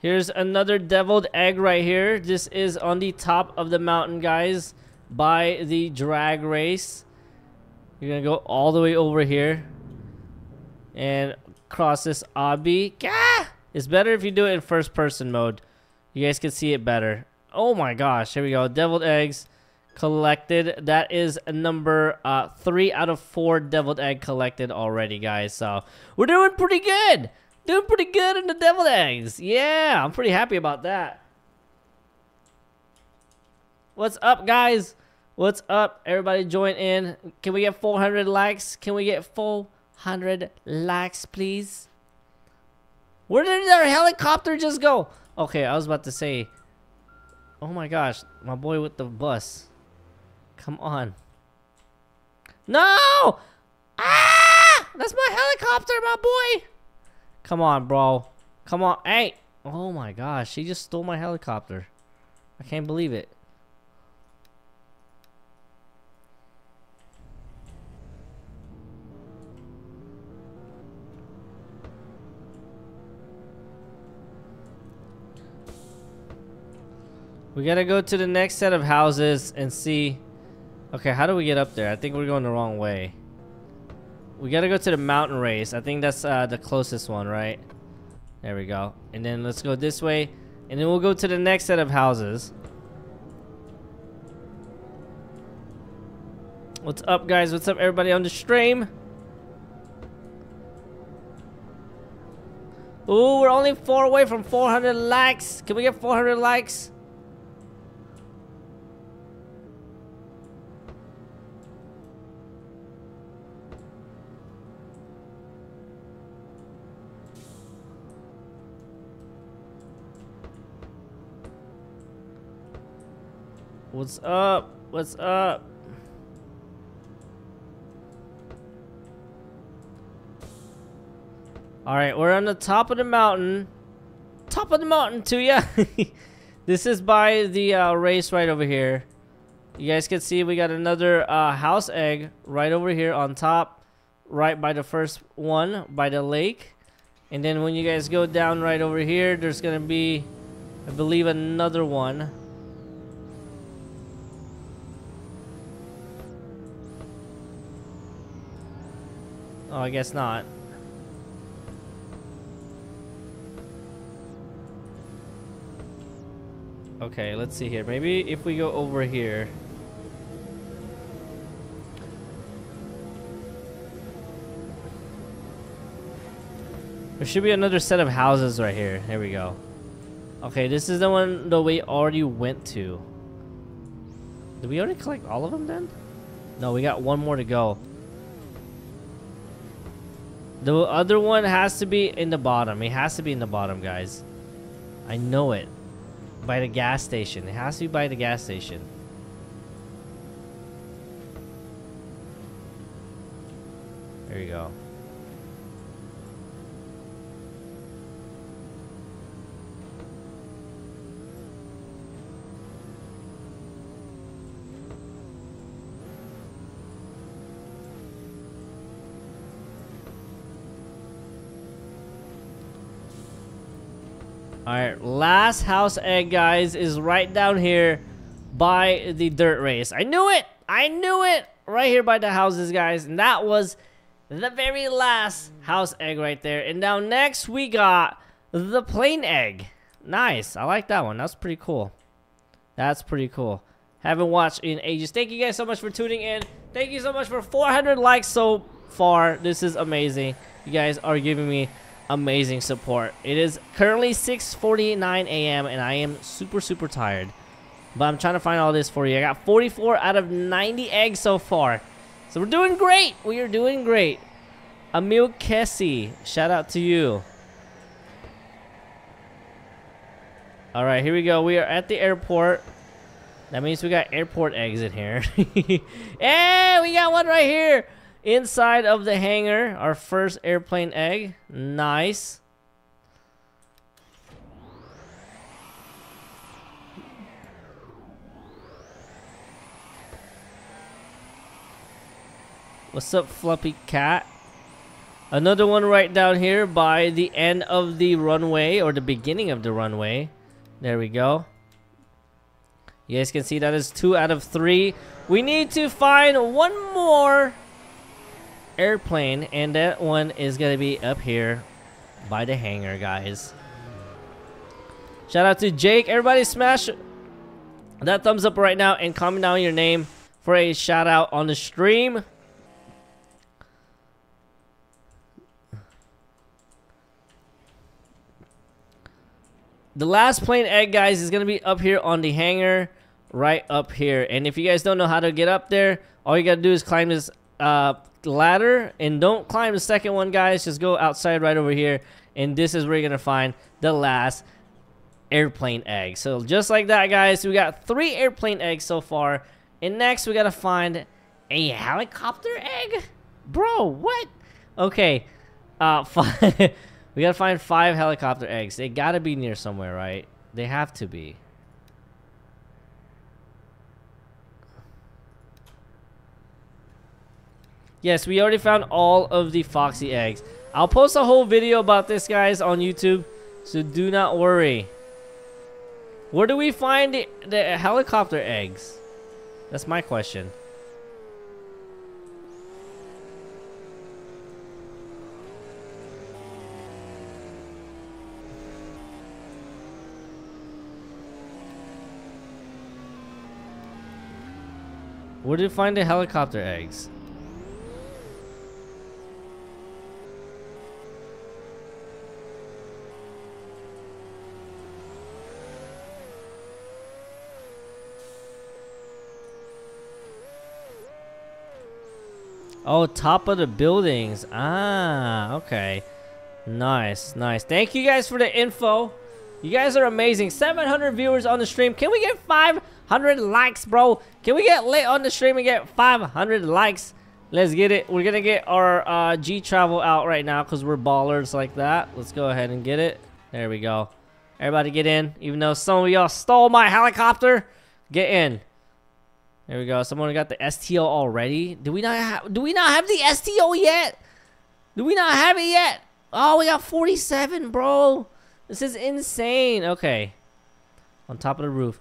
Here's another deviled egg right here. This is on the top of the mountain, guys, by the drag race. You're gonna go all the way over here and cross this obby. Gah! It's better if you do it in first person mode. You guys can see it better. Oh my gosh, here we go. Deviled eggs collected. That is number 3 out of 4 deviled egg collected already, guys. So we're doing pretty good. Doing pretty good in the deviled eggs. Yeah, I'm pretty happy about that. What's up, guys? What's up? Everybody join in. Can we get 400 likes? Can we get 400 likes, please? Where did our helicopter just go? Okay, I was about to say. Oh my gosh, my boy with the bus. Come on. No! Ah! That's my helicopter, my boy. Come on, bro. Come on. Hey. Oh my gosh. She just stole my helicopter. I can't believe it. We gotta go to the next set of houses and see. Okay, how do we get up there? I think we're going the wrong way. We gotta go to the mountain race. I think that's the closest one, right? There we go. And then let's go this way. And then we'll go to the next set of houses. What's up, guys? What's up, everybody on the stream? Ooh, we're only 4 away from 400 likes. Can we get 400 likes? What's up? What's up? Alright, we're on the top of the mountain. Top of the mountain to ya! This is by the race right over here. You guys can see we got another house egg right over here on top. Right by the first one, by the lake. And then when you guys go down right over here, there's gonna be, I believe, another one. Oh, I guess not. Okay, let's see here. Maybe if we go over here. There should be another set of houses right here. Here we go. Okay, this is the one that we already went to. Did we already collect all of them then? No, we got one more to go. The other one has to be in the bottom. It has to be in the bottom, guys. I know it. By the gas station. It has to be by the gas station. There you go. Alright, last house egg, guys, is right down here by the dirt race. I knew it! I knew it! Right here by the houses, guys. And that was the very last house egg right there. And now next we got the plain egg. Nice. I like that one. That's pretty cool. That's pretty cool. Haven't watched in ages. Thank you guys so much for tuning in. Thank you so much for 400 likes so far. This is amazing. You guys are giving me amazing support. It is currently 6:49 a.m. and I am super tired, but I'm trying to find all this for you. I got 44 out of 90 eggs so far, so we're doing great. We are doing great. Emil Kessie, shout out to you. All right, here we go. We are at the airport. That means we got airport eggs in here. Hey, we got one right here inside of the hangar, our first airplane egg. Nice. What's up, Fluffy Cat? Another one right down here by the end of the runway, or the beginning of the runway. There we go. You guys can see that is 2 out of 3. We need to find one more airplane, and that one is gonna be up here by the hangar, guys. Shout out to Jake. Everybody smash that thumbs up right now and comment down your name for a shout out on the stream. The last plane egg, guys, is gonna be up here on the hangar, right up here. And if you guys don't know how to get up there, all you gotta do is climb this ladder, and don't climb the second one, guys. Just go outside right over here, and this is where you're gonna find the last airplane egg. So just like that, guys, we got 3 airplane eggs so far, and next we gotta find a helicopter egg. Bro, what? Okay, we gotta find 5 helicopter eggs. They gotta be near somewhere, right? They have to be. Yes, we already found all of the Foxy eggs. I'll post a whole video about this, guys, on YouTube, so do not worry. Where do we find the helicopter eggs? That's my question. Where do we find the helicopter eggs? Oh, top of the buildings. Ah, okay. Nice, nice. Thank you guys for the info. You guys are amazing. 700 viewers on the stream. Can we get 500 likes, bro? Can we get lit on the stream and get 500 likes? Let's get it. We're going to get our G-travel out right now because we're ballers like that. Let's go ahead and get it. There we go. Everybody get in. Even though some of y'all stole my helicopter, get in. There we go. Someone got the STO already. Do we not have the STO yet? Do we not have it yet? Oh, we got 47, bro. This is insane. Okay. On top of the roof.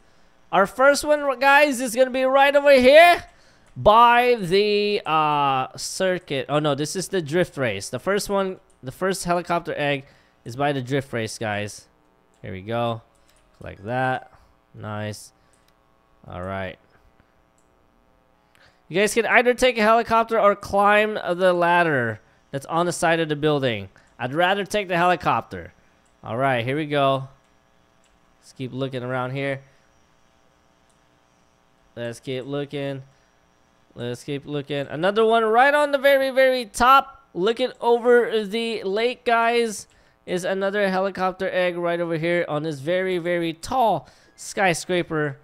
Our first one, guys, is going to be right over here. by the circuit. Oh no, this is the drift race. The first one, the first helicopter egg is by the drift race, guys. Here we go. Like that. Nice. All right. You guys can either take a helicopter or climb the ladder that's on the side of the building. I'd rather take the helicopter. All right, here we go. Let's keep looking around here. Let's keep looking. Let's keep looking. Another one right on the very, very top. Looking over the lake, guys, is another helicopter egg right over here on this very, very tall skyscraper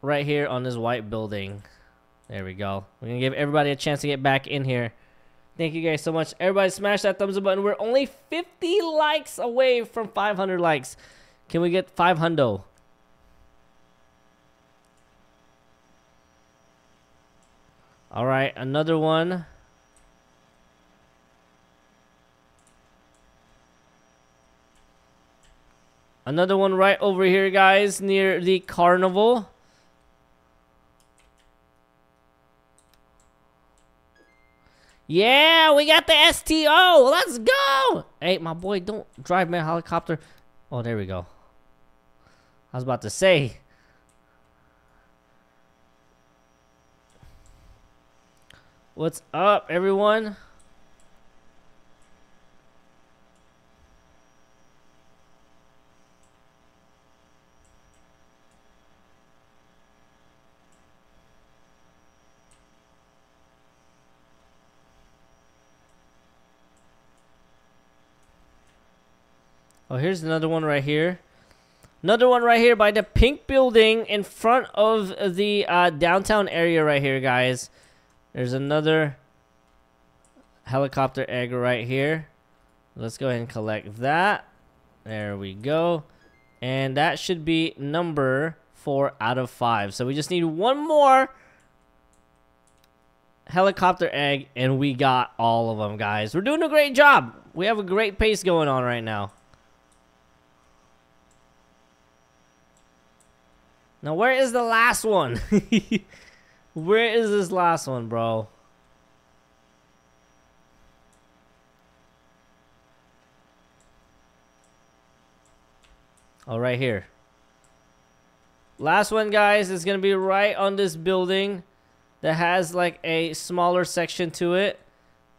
right here on this white building. There we go. We're gonna give everybody a chance to get back in here. Thank you guys so much. Everybody smash that thumbs up button. We're only 50 likes away from 500 likes. Can we get 500? All right, another one. Another one right over here, guys, near the carnival. Yeah, we got the STO. Let's go. Hey, my boy, don't drive my helicopter. Oh, there we go. I was about to say. What's up, everyone? Oh, here's another one right here. Another one right here by the pink building in front of the downtown area right here, guys. There's another helicopter egg right here. Let's go ahead and collect that. There we go. And that should be number 4 out of 5. So we just need one more helicopter egg, and we got all of them, guys. We're doing a great job. We have a great pace going on right now. Now, where is the last one? Where is this last one, bro? Oh, right here. Last one, guys, is going to be right on this building that has like a smaller section to it.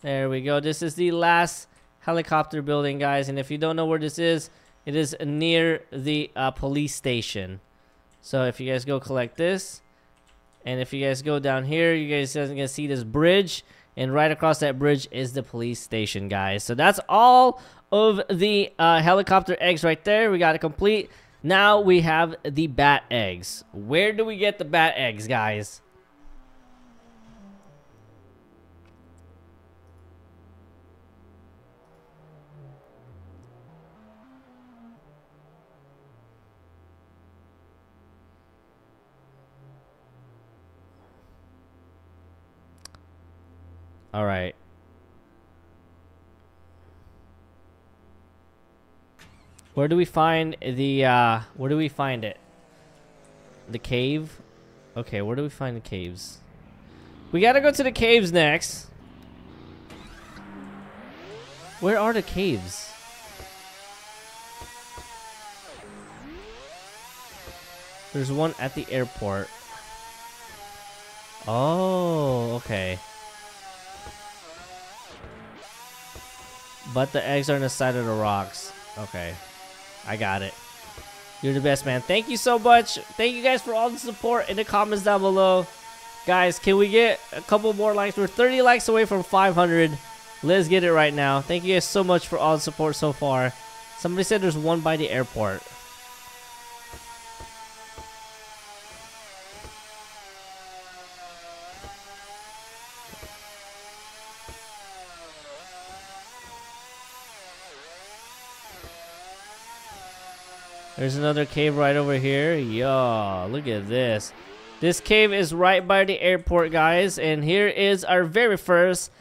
There we go. This is the last helicopter building, guys. And if you don't know where this is, it is near the police station. So if you guys go collect this, and if you guys go down here, you guys are gonna see this bridge, and right across that bridge is the police station, guys. So that's all of the helicopter eggs right there. We got to complete. Now we have the bat eggs. Where do we get the bat eggs, guys? All right. Where do we find the, where do we find it? The cave? Okay, where do we find the caves? We gotta go to the caves next. Where are the caves? There's one at the airport. Oh, okay. But the eggs are on the side of the rocks. Okay. I got it. You're the best, man. Thank you so much. Thank you guys for all the support in the comments down below. Guys, can we get a couple more likes? We're 30 likes away from 500. Let's get it right now. Thank you guys so much for all the support so far. Somebody said there's one by the airport. There's another cave right over here. Yo, look at this. This cave is right by the airport, guys. And here is our very first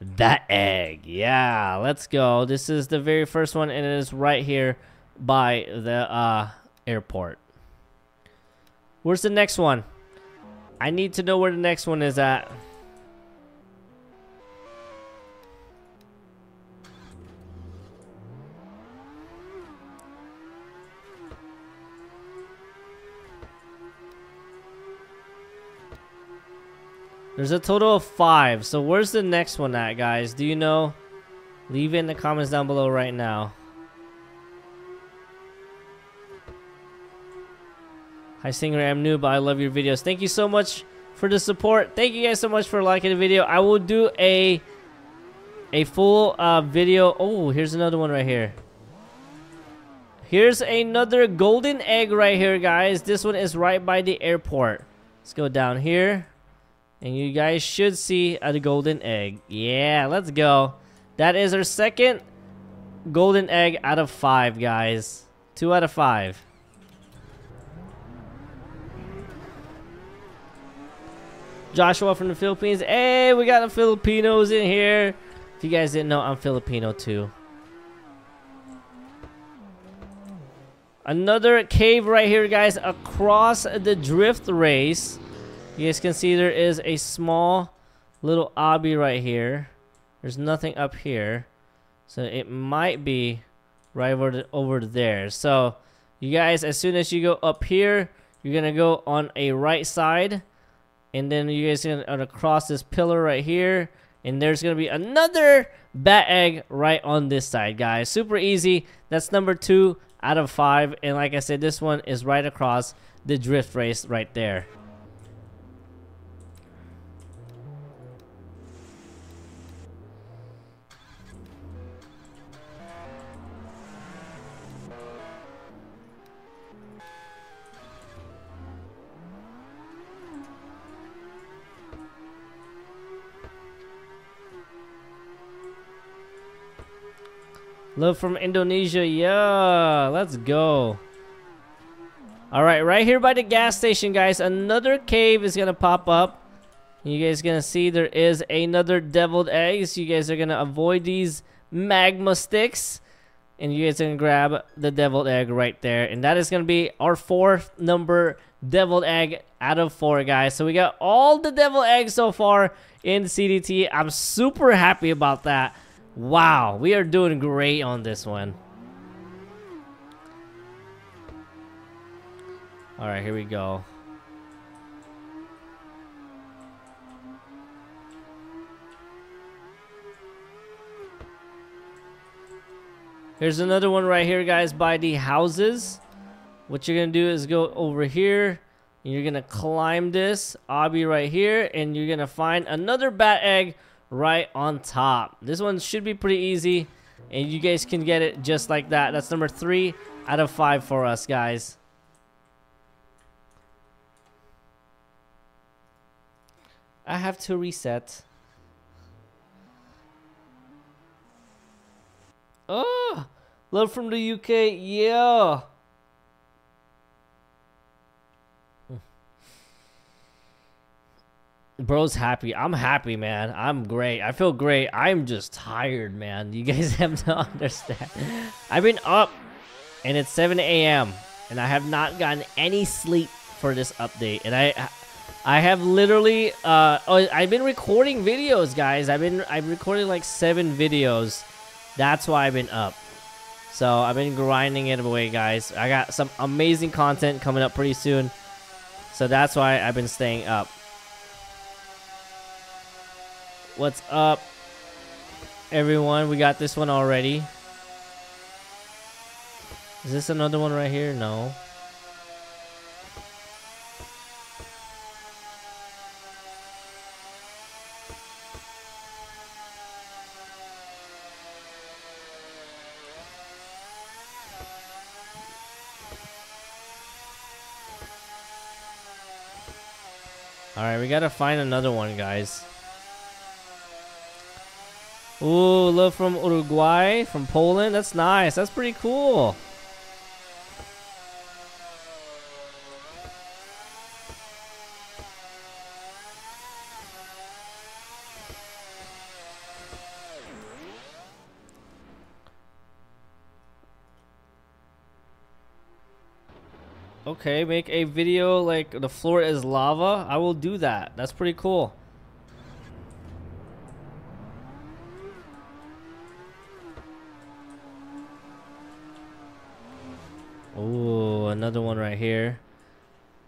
bat egg. Yeah, let's go. This is the very first one, and it is right here by the airport. Where's the next one? I need to know where the next one is at. There's a total of 5. So where's the next one at, guys? Do you know? Leave it in the comments down below right now. Hi Stingray, I'm new, but I love your videos. Thank you so much for the support. Thank you guys so much for liking the video. I will do a full video. Oh, here's another one right here. Here's another golden egg right here, guys. This one is right by the airport. Let's go down here. And you guys should see the golden egg. Yeah, let's go. That is our second golden egg out of 5, guys. 2 out of 5. Joshua from the Philippines. Hey, we got the Filipinos in here. If you guys didn't know, I'm Filipino too. Another cave right here, guys, across the drift race. You guys can see there is a small little obby right here. There's nothing up here. So it might be right over there. So you guys, as soon as you go up here, you're going to go on a right side. And then you guys are going to cross this pillar right here. And there's going to be another bat egg right on this side, guys. Super easy. That's number 2 out of 5. And like I said, this one is right across the drift race right there. Love from Indonesia. Yeah, let's go. All right, right here by the gas station, guys, another cave is gonna pop up. You guys gonna see there is another deviled egg. So you guys are gonna avoid these magma sticks, and you guys are gonna grab the deviled egg right there. And that is gonna be our 4th number deviled egg out of 4, guys. So we got all the deviled eggs so far in CDT. I'm super happy about that. Wow, we are doing great on this one. All right, here we go. Here's another one right here, guys, by the houses. What you're going to do is go over here, and you're going to climb this obby right here, and you're going to find another bat egg right on top. This one should be pretty easy, and you guys can get it just like that. That's number 3 out of 5 for us, guys. I have to reset. Oh, love from the UK. Yeah. Bro's happy. I'm happy, man. I'm great. I feel great. I'm just tired, man. You guys have to understand. I've been up, and it's 7 a.m. and I have not gotten any sleep for this update. And I have literally, I've been recording videos, guys. I've recorded like 7 videos. That's why I've been up. So I've been grinding it away, guys. I got some amazing content coming up pretty soon. So that's why I've been staying up. What's up, everyone? We got this one already. Is this another one right here? No. All right, we gotta find another one, guys. Ooh, love from Uruguay, from Poland. That's nice. That's pretty cool. Okay, make a video like the floor is lava. I will do that. That's pretty cool. Oh, another one right here.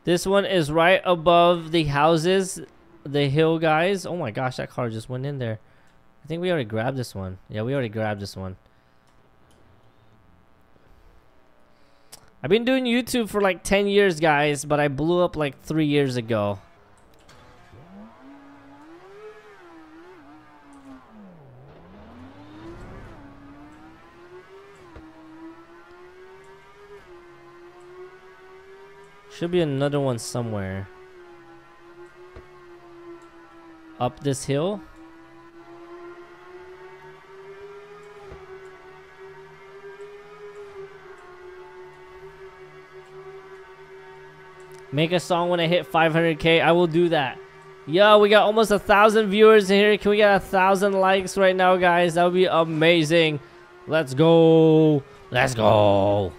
This one is right above the houses, the hill, guys. Oh my gosh, that car just went in there. I think we already grabbed this one. Yeah, we already grabbed this one. I've been doing YouTube for like 10 years, guys, but I blew up like 3 years ago. Should be another one somewhere. Up this hill. Make a song when I hit 500K. I will do that. Yo, we got almost 1,000 viewers in here. Can we get 1,000 likes right now, guys? That would be amazing. Let's go. Let's go.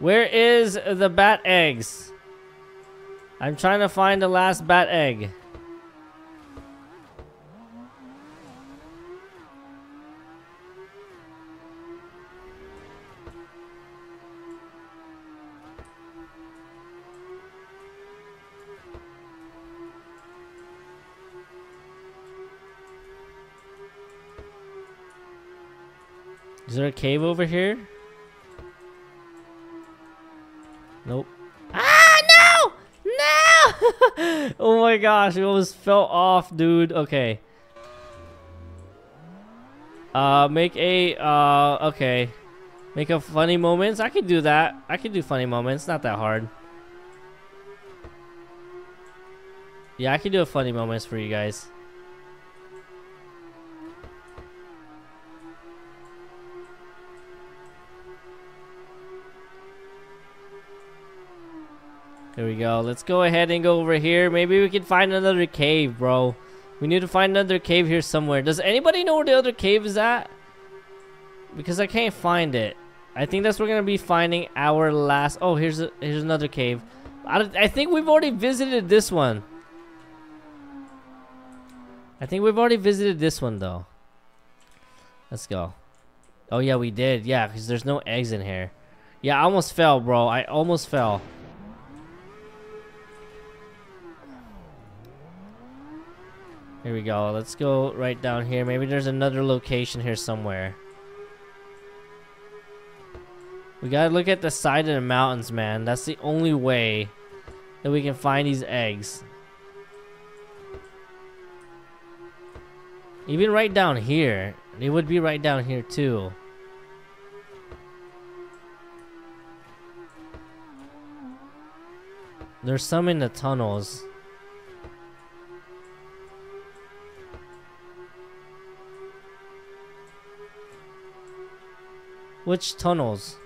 Where is the bat eggs? I'm trying to find the last bat egg. Is there a cave over here? Nope. Ah, no! No! Oh my gosh, it almost fell off, dude. Okay. Make a, okay. Make a funny moments. I could do that. I could do funny moments. Not that hard. Yeah, I could do a funny moments for you guys. There we go. Let's go ahead and go over here. Maybe we can find another cave, bro. We need to find another cave here somewhere. Does anybody know where the other cave is at? Because I can't find it. I think that's where we're going to be finding our last... Oh, here's another cave. I think we've already visited this one. I think we've already visited this one, though. Let's go. Oh, yeah, we did. Yeah, because there's no eggs in here. Yeah, I almost fell, bro. I almost fell. Here we go. Let's go right down here. Maybe there's another location here somewhere. We gotta look at the side of the mountains, man. That's the only way that we can find these eggs. Even right down here. They would be right down here too. There's some in the tunnels. Which tunnels?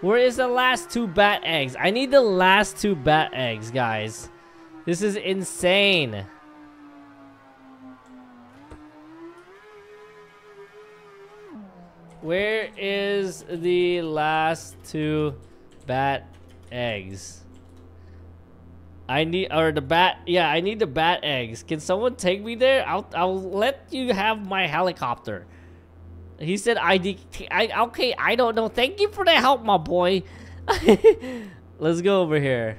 Where is the last two bat eggs? I need the last two bat eggs, guys. This is insane. Where is the last two bat eggs? I need, or the bat, yeah, I need the bat eggs. Can someone take me there? I'll let you have my helicopter. He said, okay, I don't know. Thank you for the help, my boy. Let's go over here.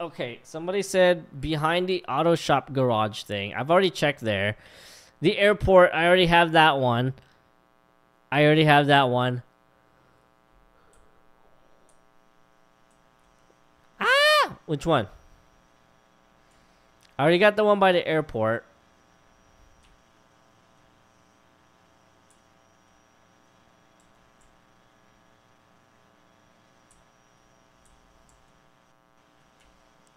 Okay, somebody said behind the auto shop garage thing. I've already checked there. The airport, I already have that one. I already have that one. Ah! Which one? I already got the one by the airport.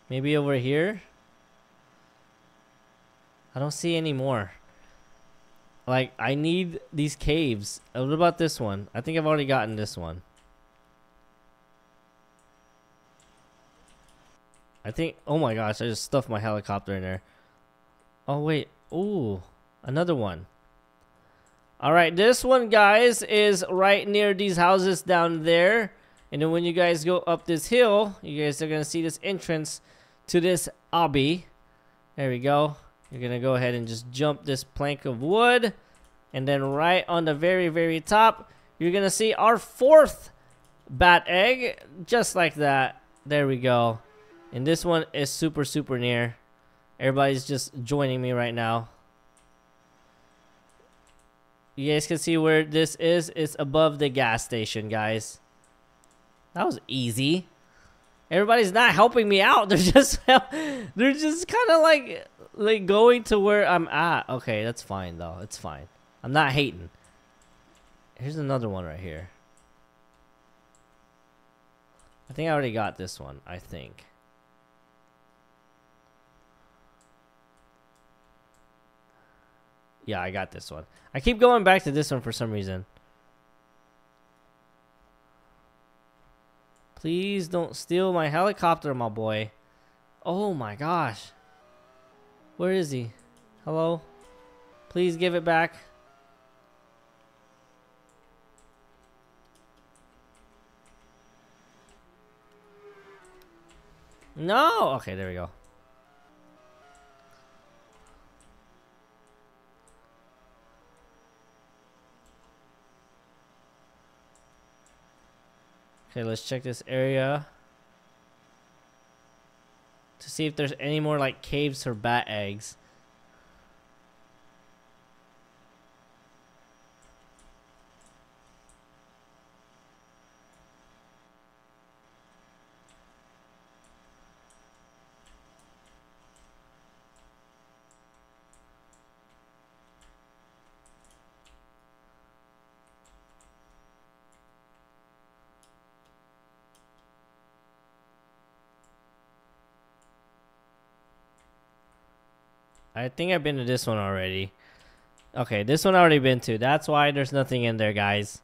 Maybe over here? I don't see any more. Like, I need these caves. What about this one? I think I've already gotten this one. I think, oh my gosh, I just stuffed my helicopter in there. Oh wait, ooh, another one. All right, this one, guys, is right near these houses down there. And then when you guys go up this hill, you guys are gonna see this entrance to this obby. There we go. You're gonna go ahead and just jump this plank of wood. And then right on the very, very top, you're gonna see our fourth bat egg, just like that. There we go. And this one is super, super near. Everybody's just joining me right now. You guys can see where this is. It's above the gas station, guys. That was easy. Everybody's not helping me out. They're just kind of like going to where I'm at. Okay, that's fine though. It's fine. I'm not hating. Here's another one right here. I think I already got this one, I think. Yeah, I got this one. I keep going back to this one for some reason. Please don't steal my helicopter, my boy. Oh my gosh. Where is he? Hello? Please give it back. No! Okay, there we go. Okay, let's check this area to see if there's any more like caves or bat eggs. I think I've been to this one already. Okay, this one I've already been to. That's why there's nothing in there, guys.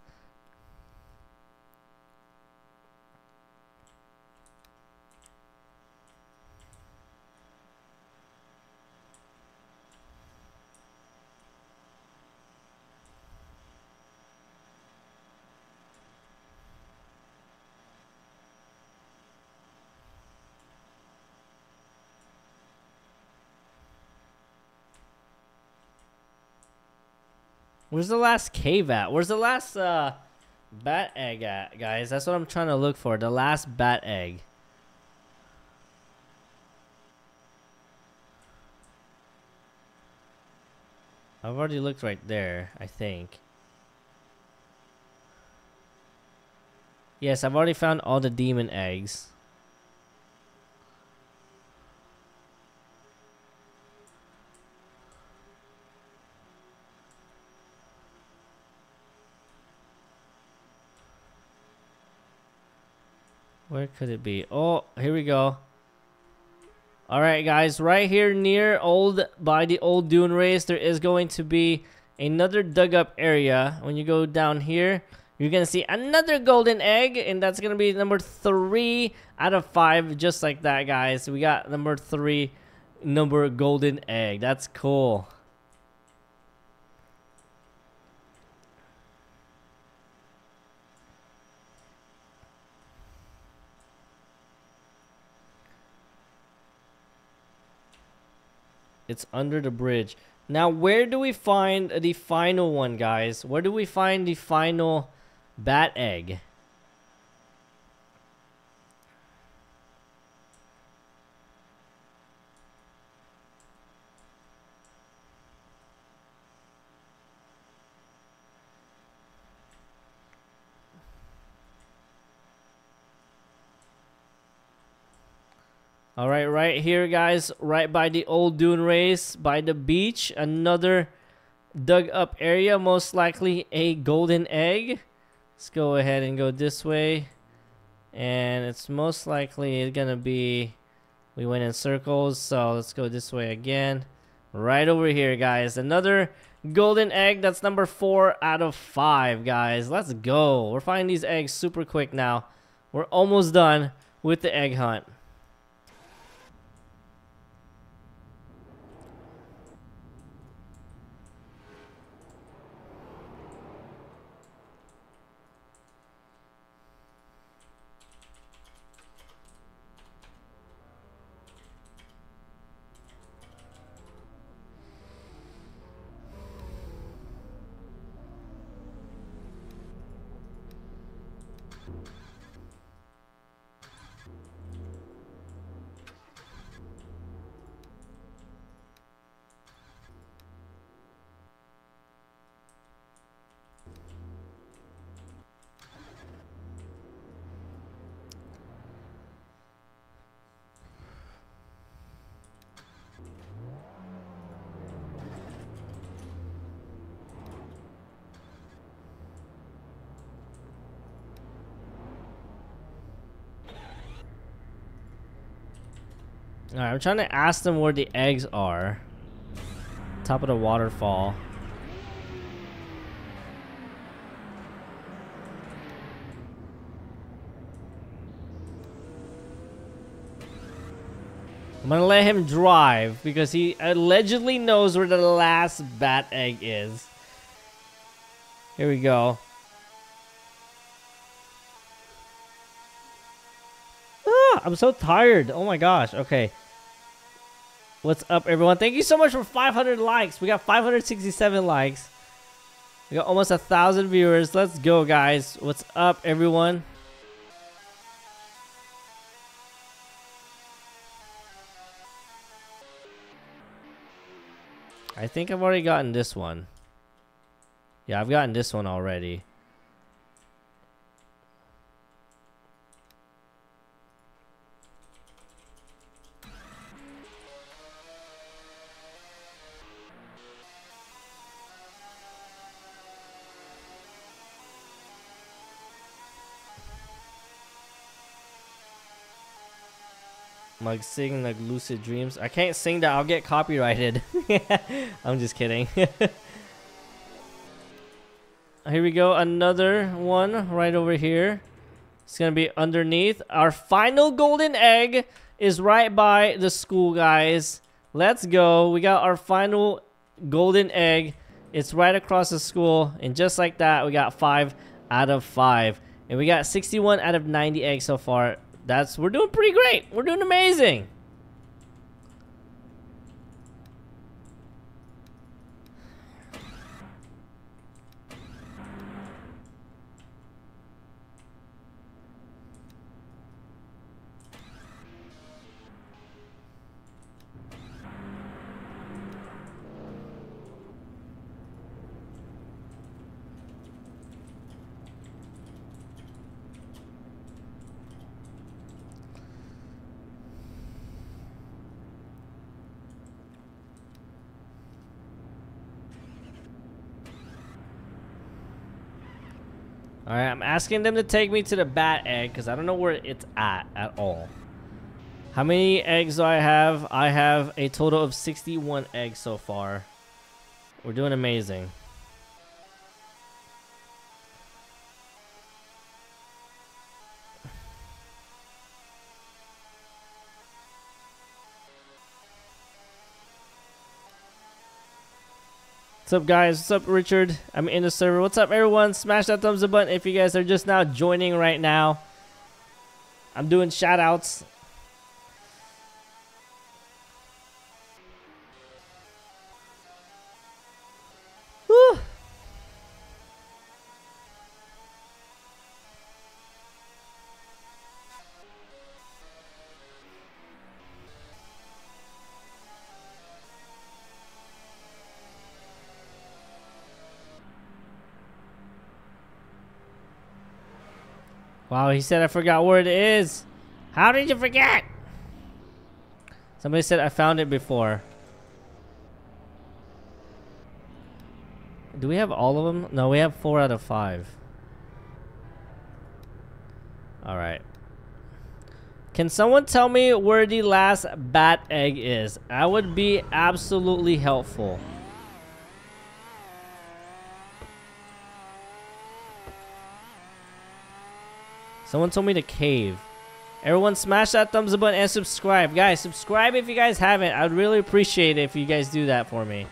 Where's the last cave at? Where's the last bat egg at, guys? That's what I'm trying to look for. The last bat egg. I've already looked right there, I think. Yes, I've already found all the demon eggs. Where could it be? Oh, here we go. All right, guys, right here near by the old dune race, there is going to be another dug up area. When you go down here, you're gonna see another golden egg, and that's gonna be number 3 out of 5, just like that, guys. We got number 3, number golden egg. That's cool. It's under the bridge. Now, where do we find the final one, guys? Where do we find the final bat egg? All right, right here, guys, right by the old dune race, by the beach, another dug up area, most likely a golden egg. Let's go ahead and go this way. And it's most likely gonna be, we went in circles, so let's go this way again. Right over here, guys, another Golden egg. That's number 4 out of 5, guys. Let's go. We're finding these eggs super quick now. We're almost done with the egg hunt. Alright, I'm trying to ask them where the eggs are. Top of the waterfall. I'm gonna let him drive because he allegedly knows where the last bat egg is. Here we go. Ah, I'm so tired. Oh my gosh. Okay. What's up, everyone? Thank you so much for 500 likes. We got 567 likes. We got almost 1,000 viewers. Let's go, guys. What's up, everyone? I think I've already gotten this one. Yeah, I've gotten this one already. Like singing like lucid dreams. I can't sing that. I'll get copyrighted. I'm just kidding. Here we go. Another one right over here. It's going to be underneath. Our final golden egg is right by the school, guys. Let's go. We got our final golden egg. It's right across the school. And just like that, we got 5 out of 5. And we got 61 out of 90 eggs so far. We're doing pretty great. We're doing amazing. Alright, I'm asking them to take me to the bat egg because I don't know where it's at all. How many eggs do I have? I have a total of 61 eggs so far. We're doing amazing. What's up, guys? What's up, Richard? I'm in the server. What's up, everyone? Smash that thumbs up button if you guys are just now joining right now. I'm doing shout outs. Whew. Wow, he said I forgot where it is. How did you forget? Somebody said I found it before. Do we have all of them? No, we have 4 out of 5. Alright. Can someone tell me where the last bat egg is? That would be absolutely helpful. Someone told me to cave. Everyone smash that thumbs up button and subscribe. Guys, subscribe if you guys haven't. I'd really appreciate it if you guys do that for me.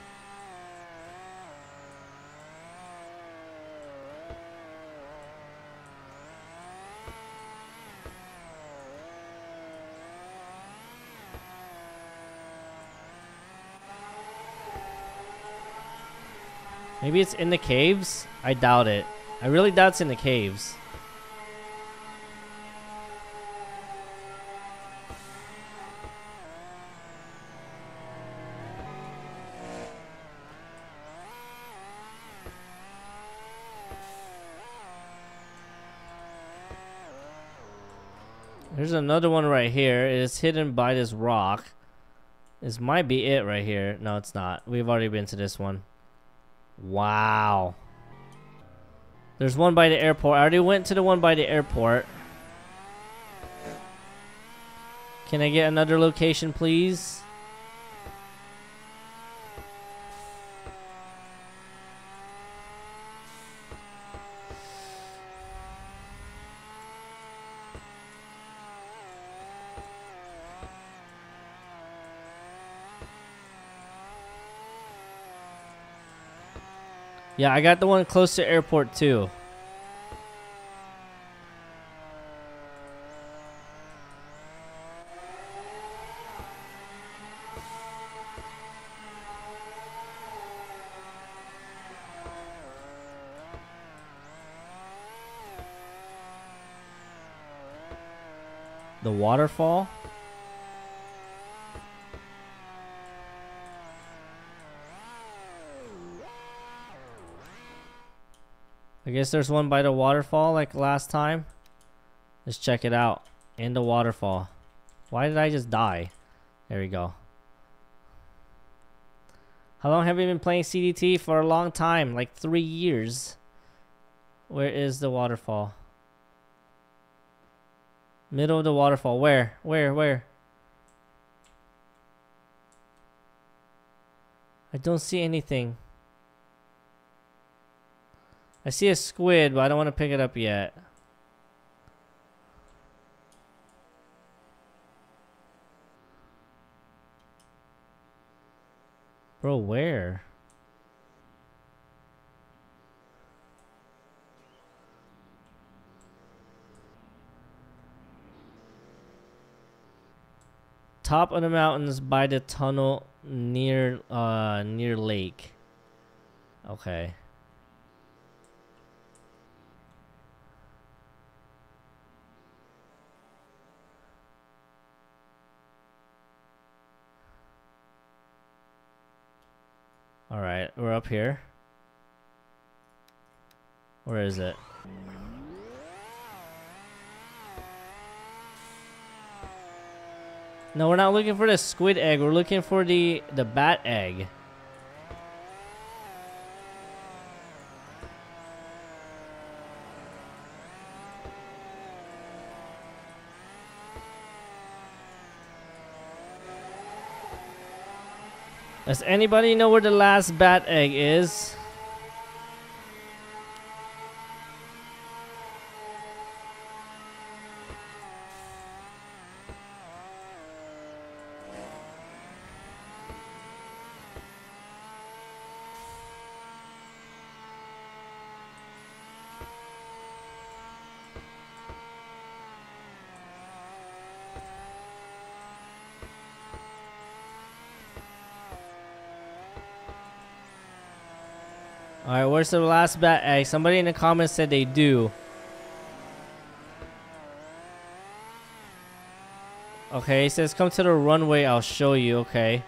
Maybe it's in the caves? I doubt it. I really doubt it's in the caves. There's another one right here. It is hidden by this rock. This might be it right here. No, it's not. We've already been to this one. Wow. There's one by the airport. I already went to the one by the airport. Can I get another location, please? Yeah, I got the one close to airport too. The waterfall? I guess there's one by the waterfall like last time. Let's check it out. In the waterfall. Why did I just die? There we go. How long have you been playing CDT? For a long time. Like 3 years. Where is the waterfall? Middle of the waterfall. Where? Where? I don't see anything. I see a squid, but I don't want to pick it up yet. Bro, where? Top of the mountains by the tunnel near near lake. Okay. All right, we're up here. Where is it? No, we're not looking for the squid egg. We're looking for the bat egg. Does anybody know where the last bat egg is? Alright, where's the last bat egg? Somebody in the comments said they do. Okay, it says come to the runway, I'll show you, okay.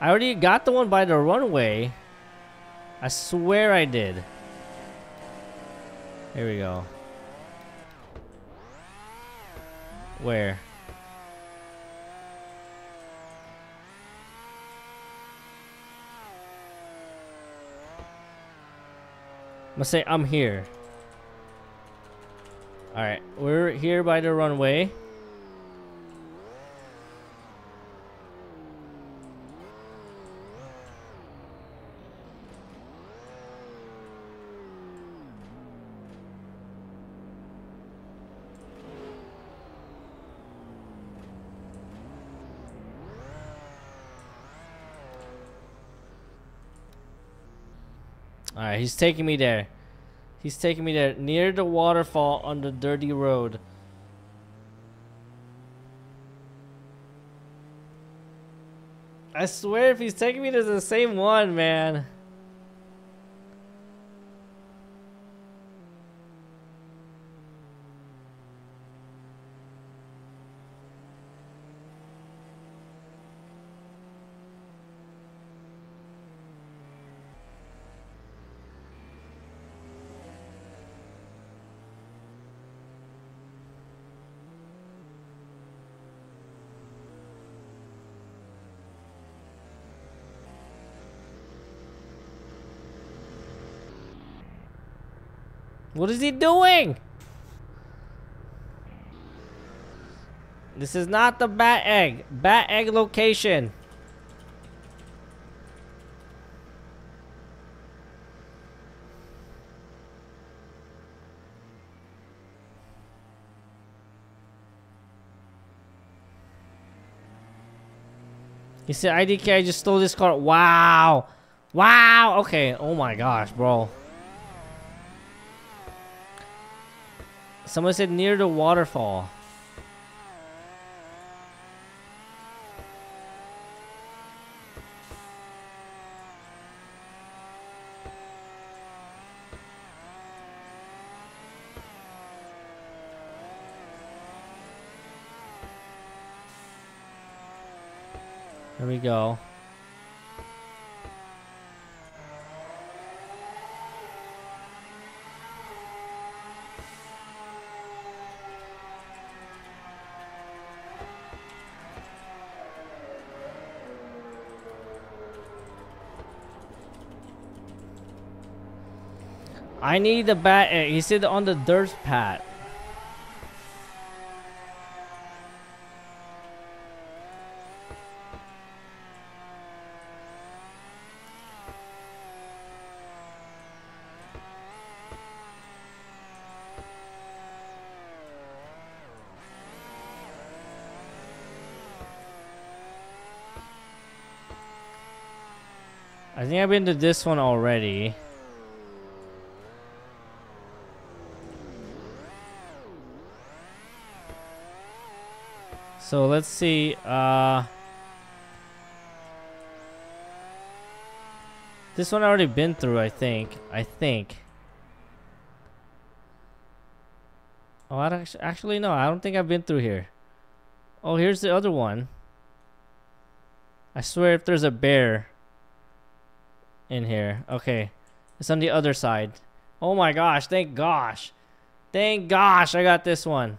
I already got the one by the runway. I swear I did. Here we go. Where? I'm gonna say I'm here. Alright, we're here by the runway. Alright, he's taking me there. He's taking me there, near the waterfall on the dirty road. I swear if he's taking me to the same one, man. What is he doing? This is not the bat egg. Bat egg location. He said, IDK, I just stole this car. Wow. Wow. Okay. Oh my gosh, bro. Someone said near the waterfall. There we go. I need the bat egg. He said on the dirt pad. I think I've been to this one already. So let's see, this one I already been through, I think. Oh, actually no, I don't think I've been through here. Oh, here's the other one. I swear if there's a bear in here. Okay, it's on the other side. Oh my gosh, thank gosh. Thank gosh I got this one.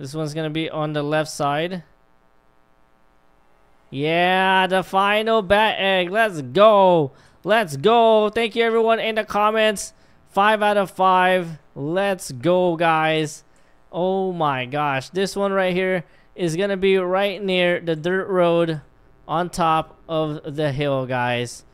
This one's gonna be on the left side. Yeah, the final bat egg. Let's go. Let's go. Thank you everyone in the comments. 5 out of 5. Let's go, guys. Oh my gosh. This one right here is gonna be right near the dirt road on top of the hill, guys.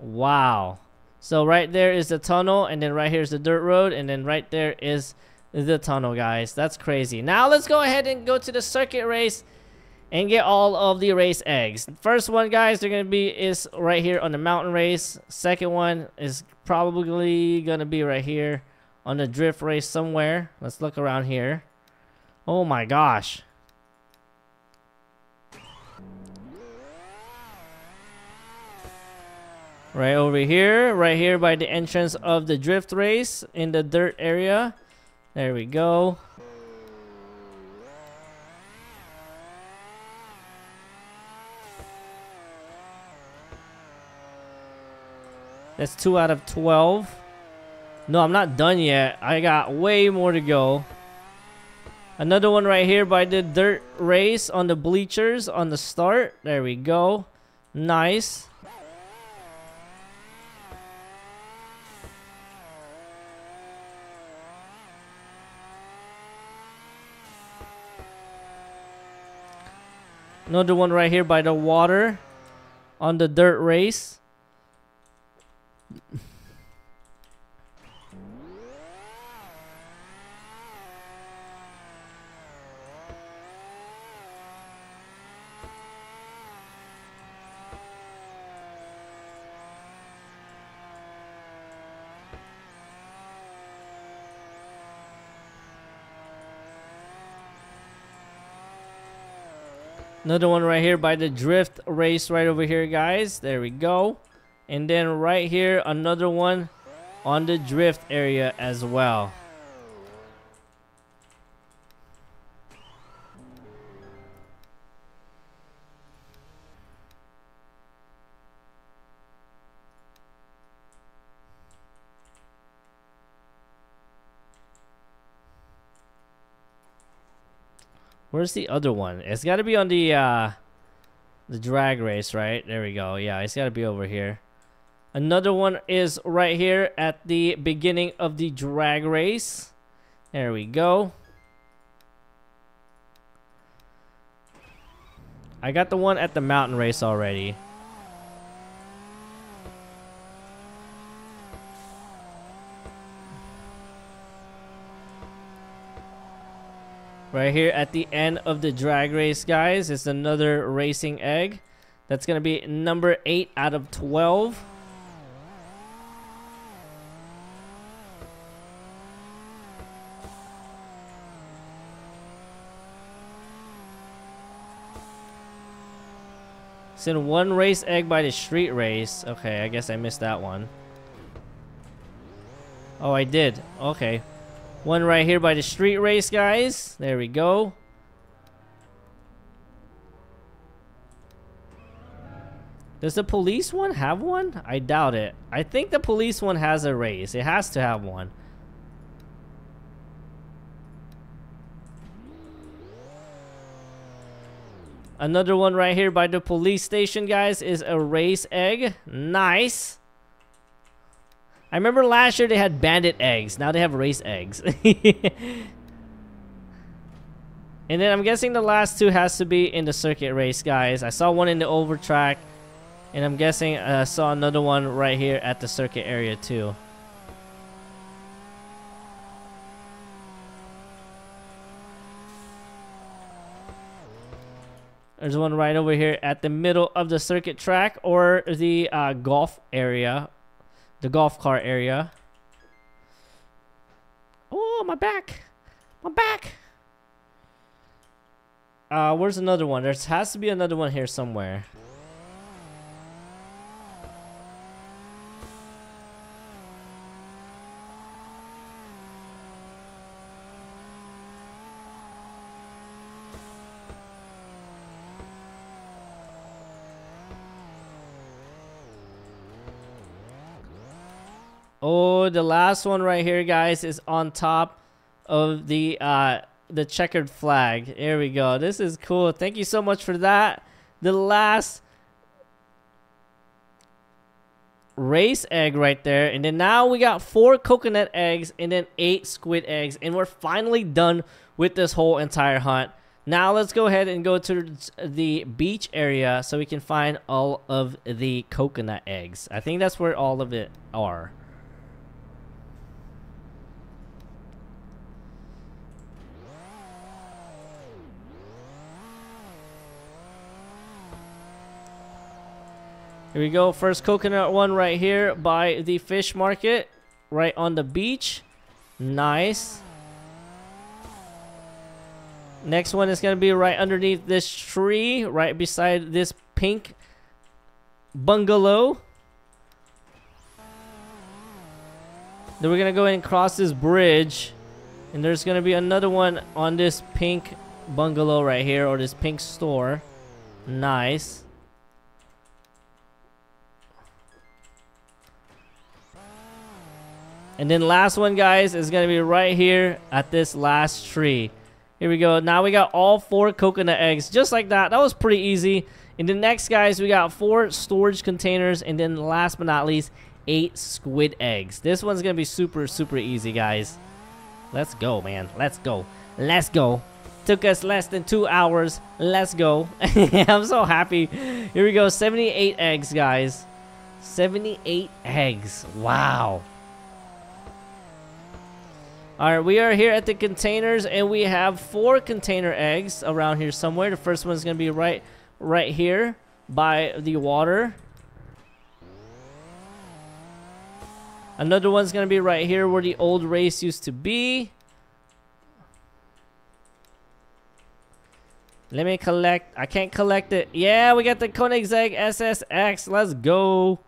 Wow. So right there is the tunnel, and then right here is the dirt road, and then right there is the tunnel, guys. That's crazy. Now let's go ahead and go to the circuit race and get all of the race eggs. First one, guys, they're gonna be is right here on the mountain race. Second one is probably gonna be right here on the drift race somewhere. Let's look around here. Oh my gosh, right over here, right here by the entrance of the drift race in the dirt area. There we go. That's 2 out of 12. No, I'm not done yet. I got way more to go. Another one right here by the dirt race on the bleachers on the start. There we go. Nice. Another one right here by the water on the dirt race. Another one right here by the drift race right over here, guys. There we go. And then right here, another one on the drift area as well. Where's the other one? It's got to be on the drag race, right? There we go. Yeah, it's got to be over here. Another one is right here at the beginning of the drag race. There we go. I got the one at the mountain race already. Right here at the end of the drag race, guys, it's another racing egg. That's going to be number 8 out of 12. It's in one race egg by the street race. Okay, I guess I missed that one. Oh, I did. Okay. One right here by the street race, guys. There we go. Does the police one have one? I doubt it. I think the police one has a race. It has to have one. Another one right here by the police station, guys, is a race egg. Nice. I remember last year they had bandit eggs. Now they have race eggs. And then I'm guessing the last two has to be in the circuit race, guys. I saw one in the overtrack. And I'm guessing I saw another one right here at the circuit area too. There's one right over here at the middle of the circuit track or the golf area. The golf cart area. Oh, my back. My back. Where's another one? There has to be another one here somewhere. Oh, the last one right here, guys, is on top of the checkered flag. There we go. This is cool. Thank you so much for that. The last race egg right there. And then now we got 4 coconut eggs and then 8 squid eggs. And we're finally done with this whole entire hunt. Now let's go ahead and go to the beach area so we can find all of the coconut eggs. I think that's where all of it are. Here we go. First coconut one right here by the fish market, right on the beach. Nice. Next one is going to be right underneath this tree, right beside this pink bungalow. Then we're going to go ahead and cross this bridge. And there's going to be another one on this pink bungalow right here, or this pink store. Nice. And then last one, guys, is going to be right here at this last tree. Here we go. Now we got all 4 coconut eggs just like that. That was pretty easy. And then next, guys, we got 4 storage containers. And then last but not least, 8 squid eggs. This one's going to be super, super easy, guys. Let's go, man. Let's go. Let's go. Took us less than 2 hours. Let's go. I'm so happy. Here we go. 78 eggs, guys. 78 eggs. Wow. Alright, we are here at the containers, and we have 4 container eggs around here somewhere. The first one's going to be right here by the water. Another one's going to be right here where the old race used to be. Let me collect. I can't collect it. Yeah, we got the Koenigsegg SSX. Let's go.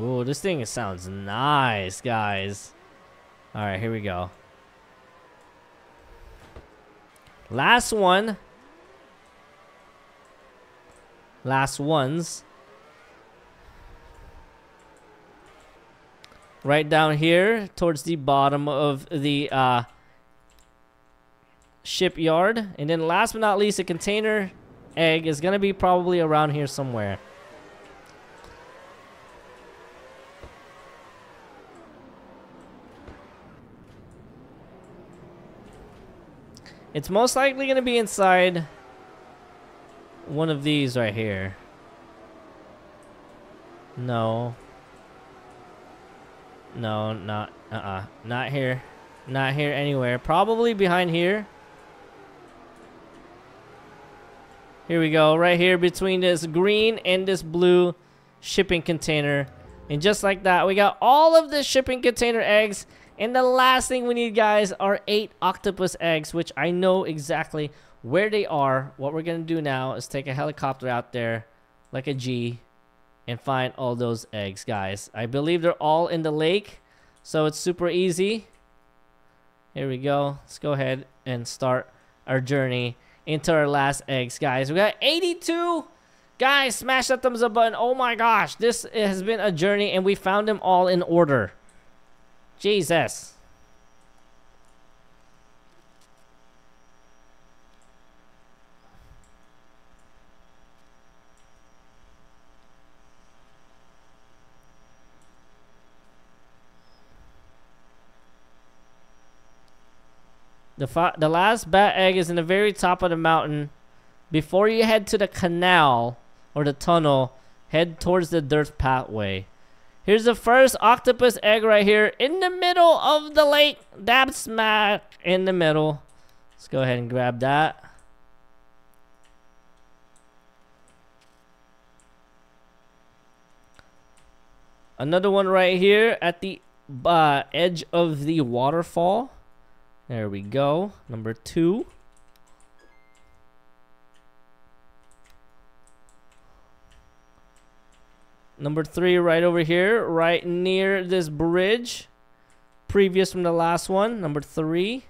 Oh, this thing sounds nice, guys. All right, here we go. Last one. Last ones. Right down here towards the bottom of the shipyard. And then last but not least, a container egg is going to be probably around here somewhere. It's most likely going to be inside one of these right here. No. No, not. Not here. Not here anywhere. Probably behind here. Here we go. Right here between this green and this blue shipping container. And just like that, we got all of the shipping container eggs. And the last thing we need, guys, are 8 octopus eggs, which I know exactly where they are. What we're going to do now is take a helicopter out there, like a G, and find all those eggs, guys. I believe they're all in the lake, so it's super easy. Here we go. Let's go ahead and start our journey into our last eggs, guys. We got 82. Guys, smash that thumbs up button. Oh, my gosh. This has been a journey, and we found them all in order. Jesus. The last bat egg is in the very top of the mountain. Before you head to the canal or the tunnel, head towards the dirt pathway. Here's the first octopus egg right here in the middle of the lake. Dab smack in the middle. Let's go ahead and grab that. Another one right here at the edge of the waterfall. There we go. Number 2. Number 3 right over here, right near this bridge. Previous from the last one, number 3.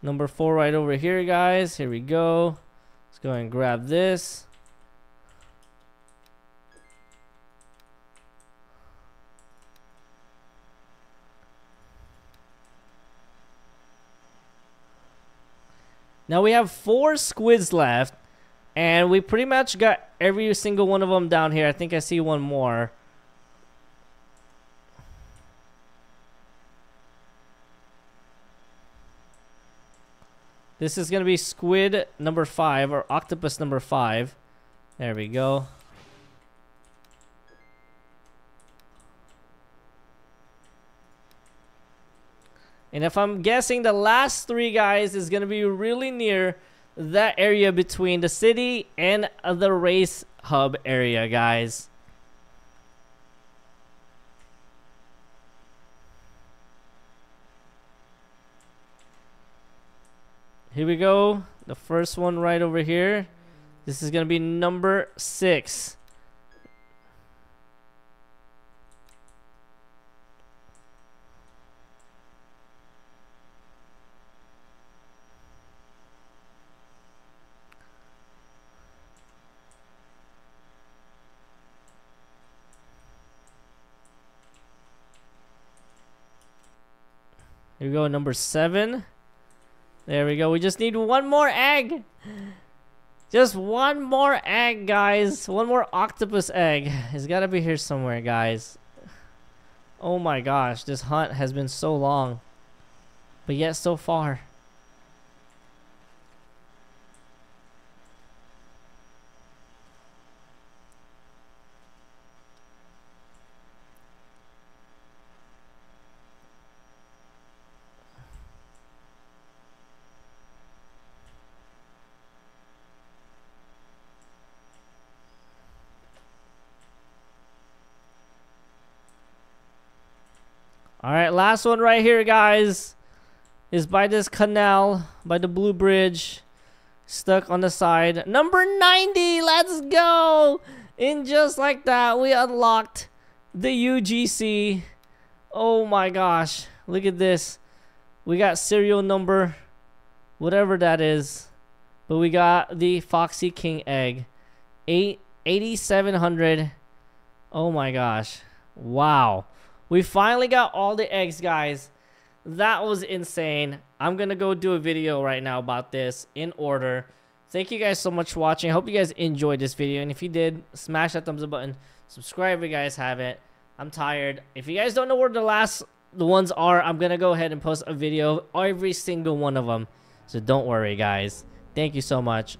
Number 4 right over here, guys. Here we go. Let's go and grab this. Now we have 4 squids left, and we pretty much got every single one of them down here. I think I see one more. This is going to be squid number 5, or octopus number 5. There we go. And if I'm guessing, the last 3 guys is going to be really near that area between the city and the race hub area, guys. Here we go. The first one right over here. This is going to be number 6. Here we go, number 7. There we go. We just need one more egg. Just one more egg, guys. One more octopus egg. It's got to be here somewhere, guys. Oh my gosh, this hunt has been so long, but yet so far. All right, last one right here, guys, is by this canal, by the blue bridge, stuck on the side. Number 90, let's go. And just like that, we unlocked the UGC. Oh my gosh, look at this. We got serial number, whatever that is, but we got the Foxy King egg, 8,700. Oh my gosh, wow. We finally got all the eggs, guys. That was insane. I'm gonna go do a video right now about this in order. Thank you guys so much for watching. I hope you guys enjoyed this video, and if you did, smash that thumbs up button, subscribe if you guys haven't. I'm tired. If you guys don't know where the ones are, I'm gonna go ahead and post a video of every single one of them, so don't worry, guys. Thank you so much.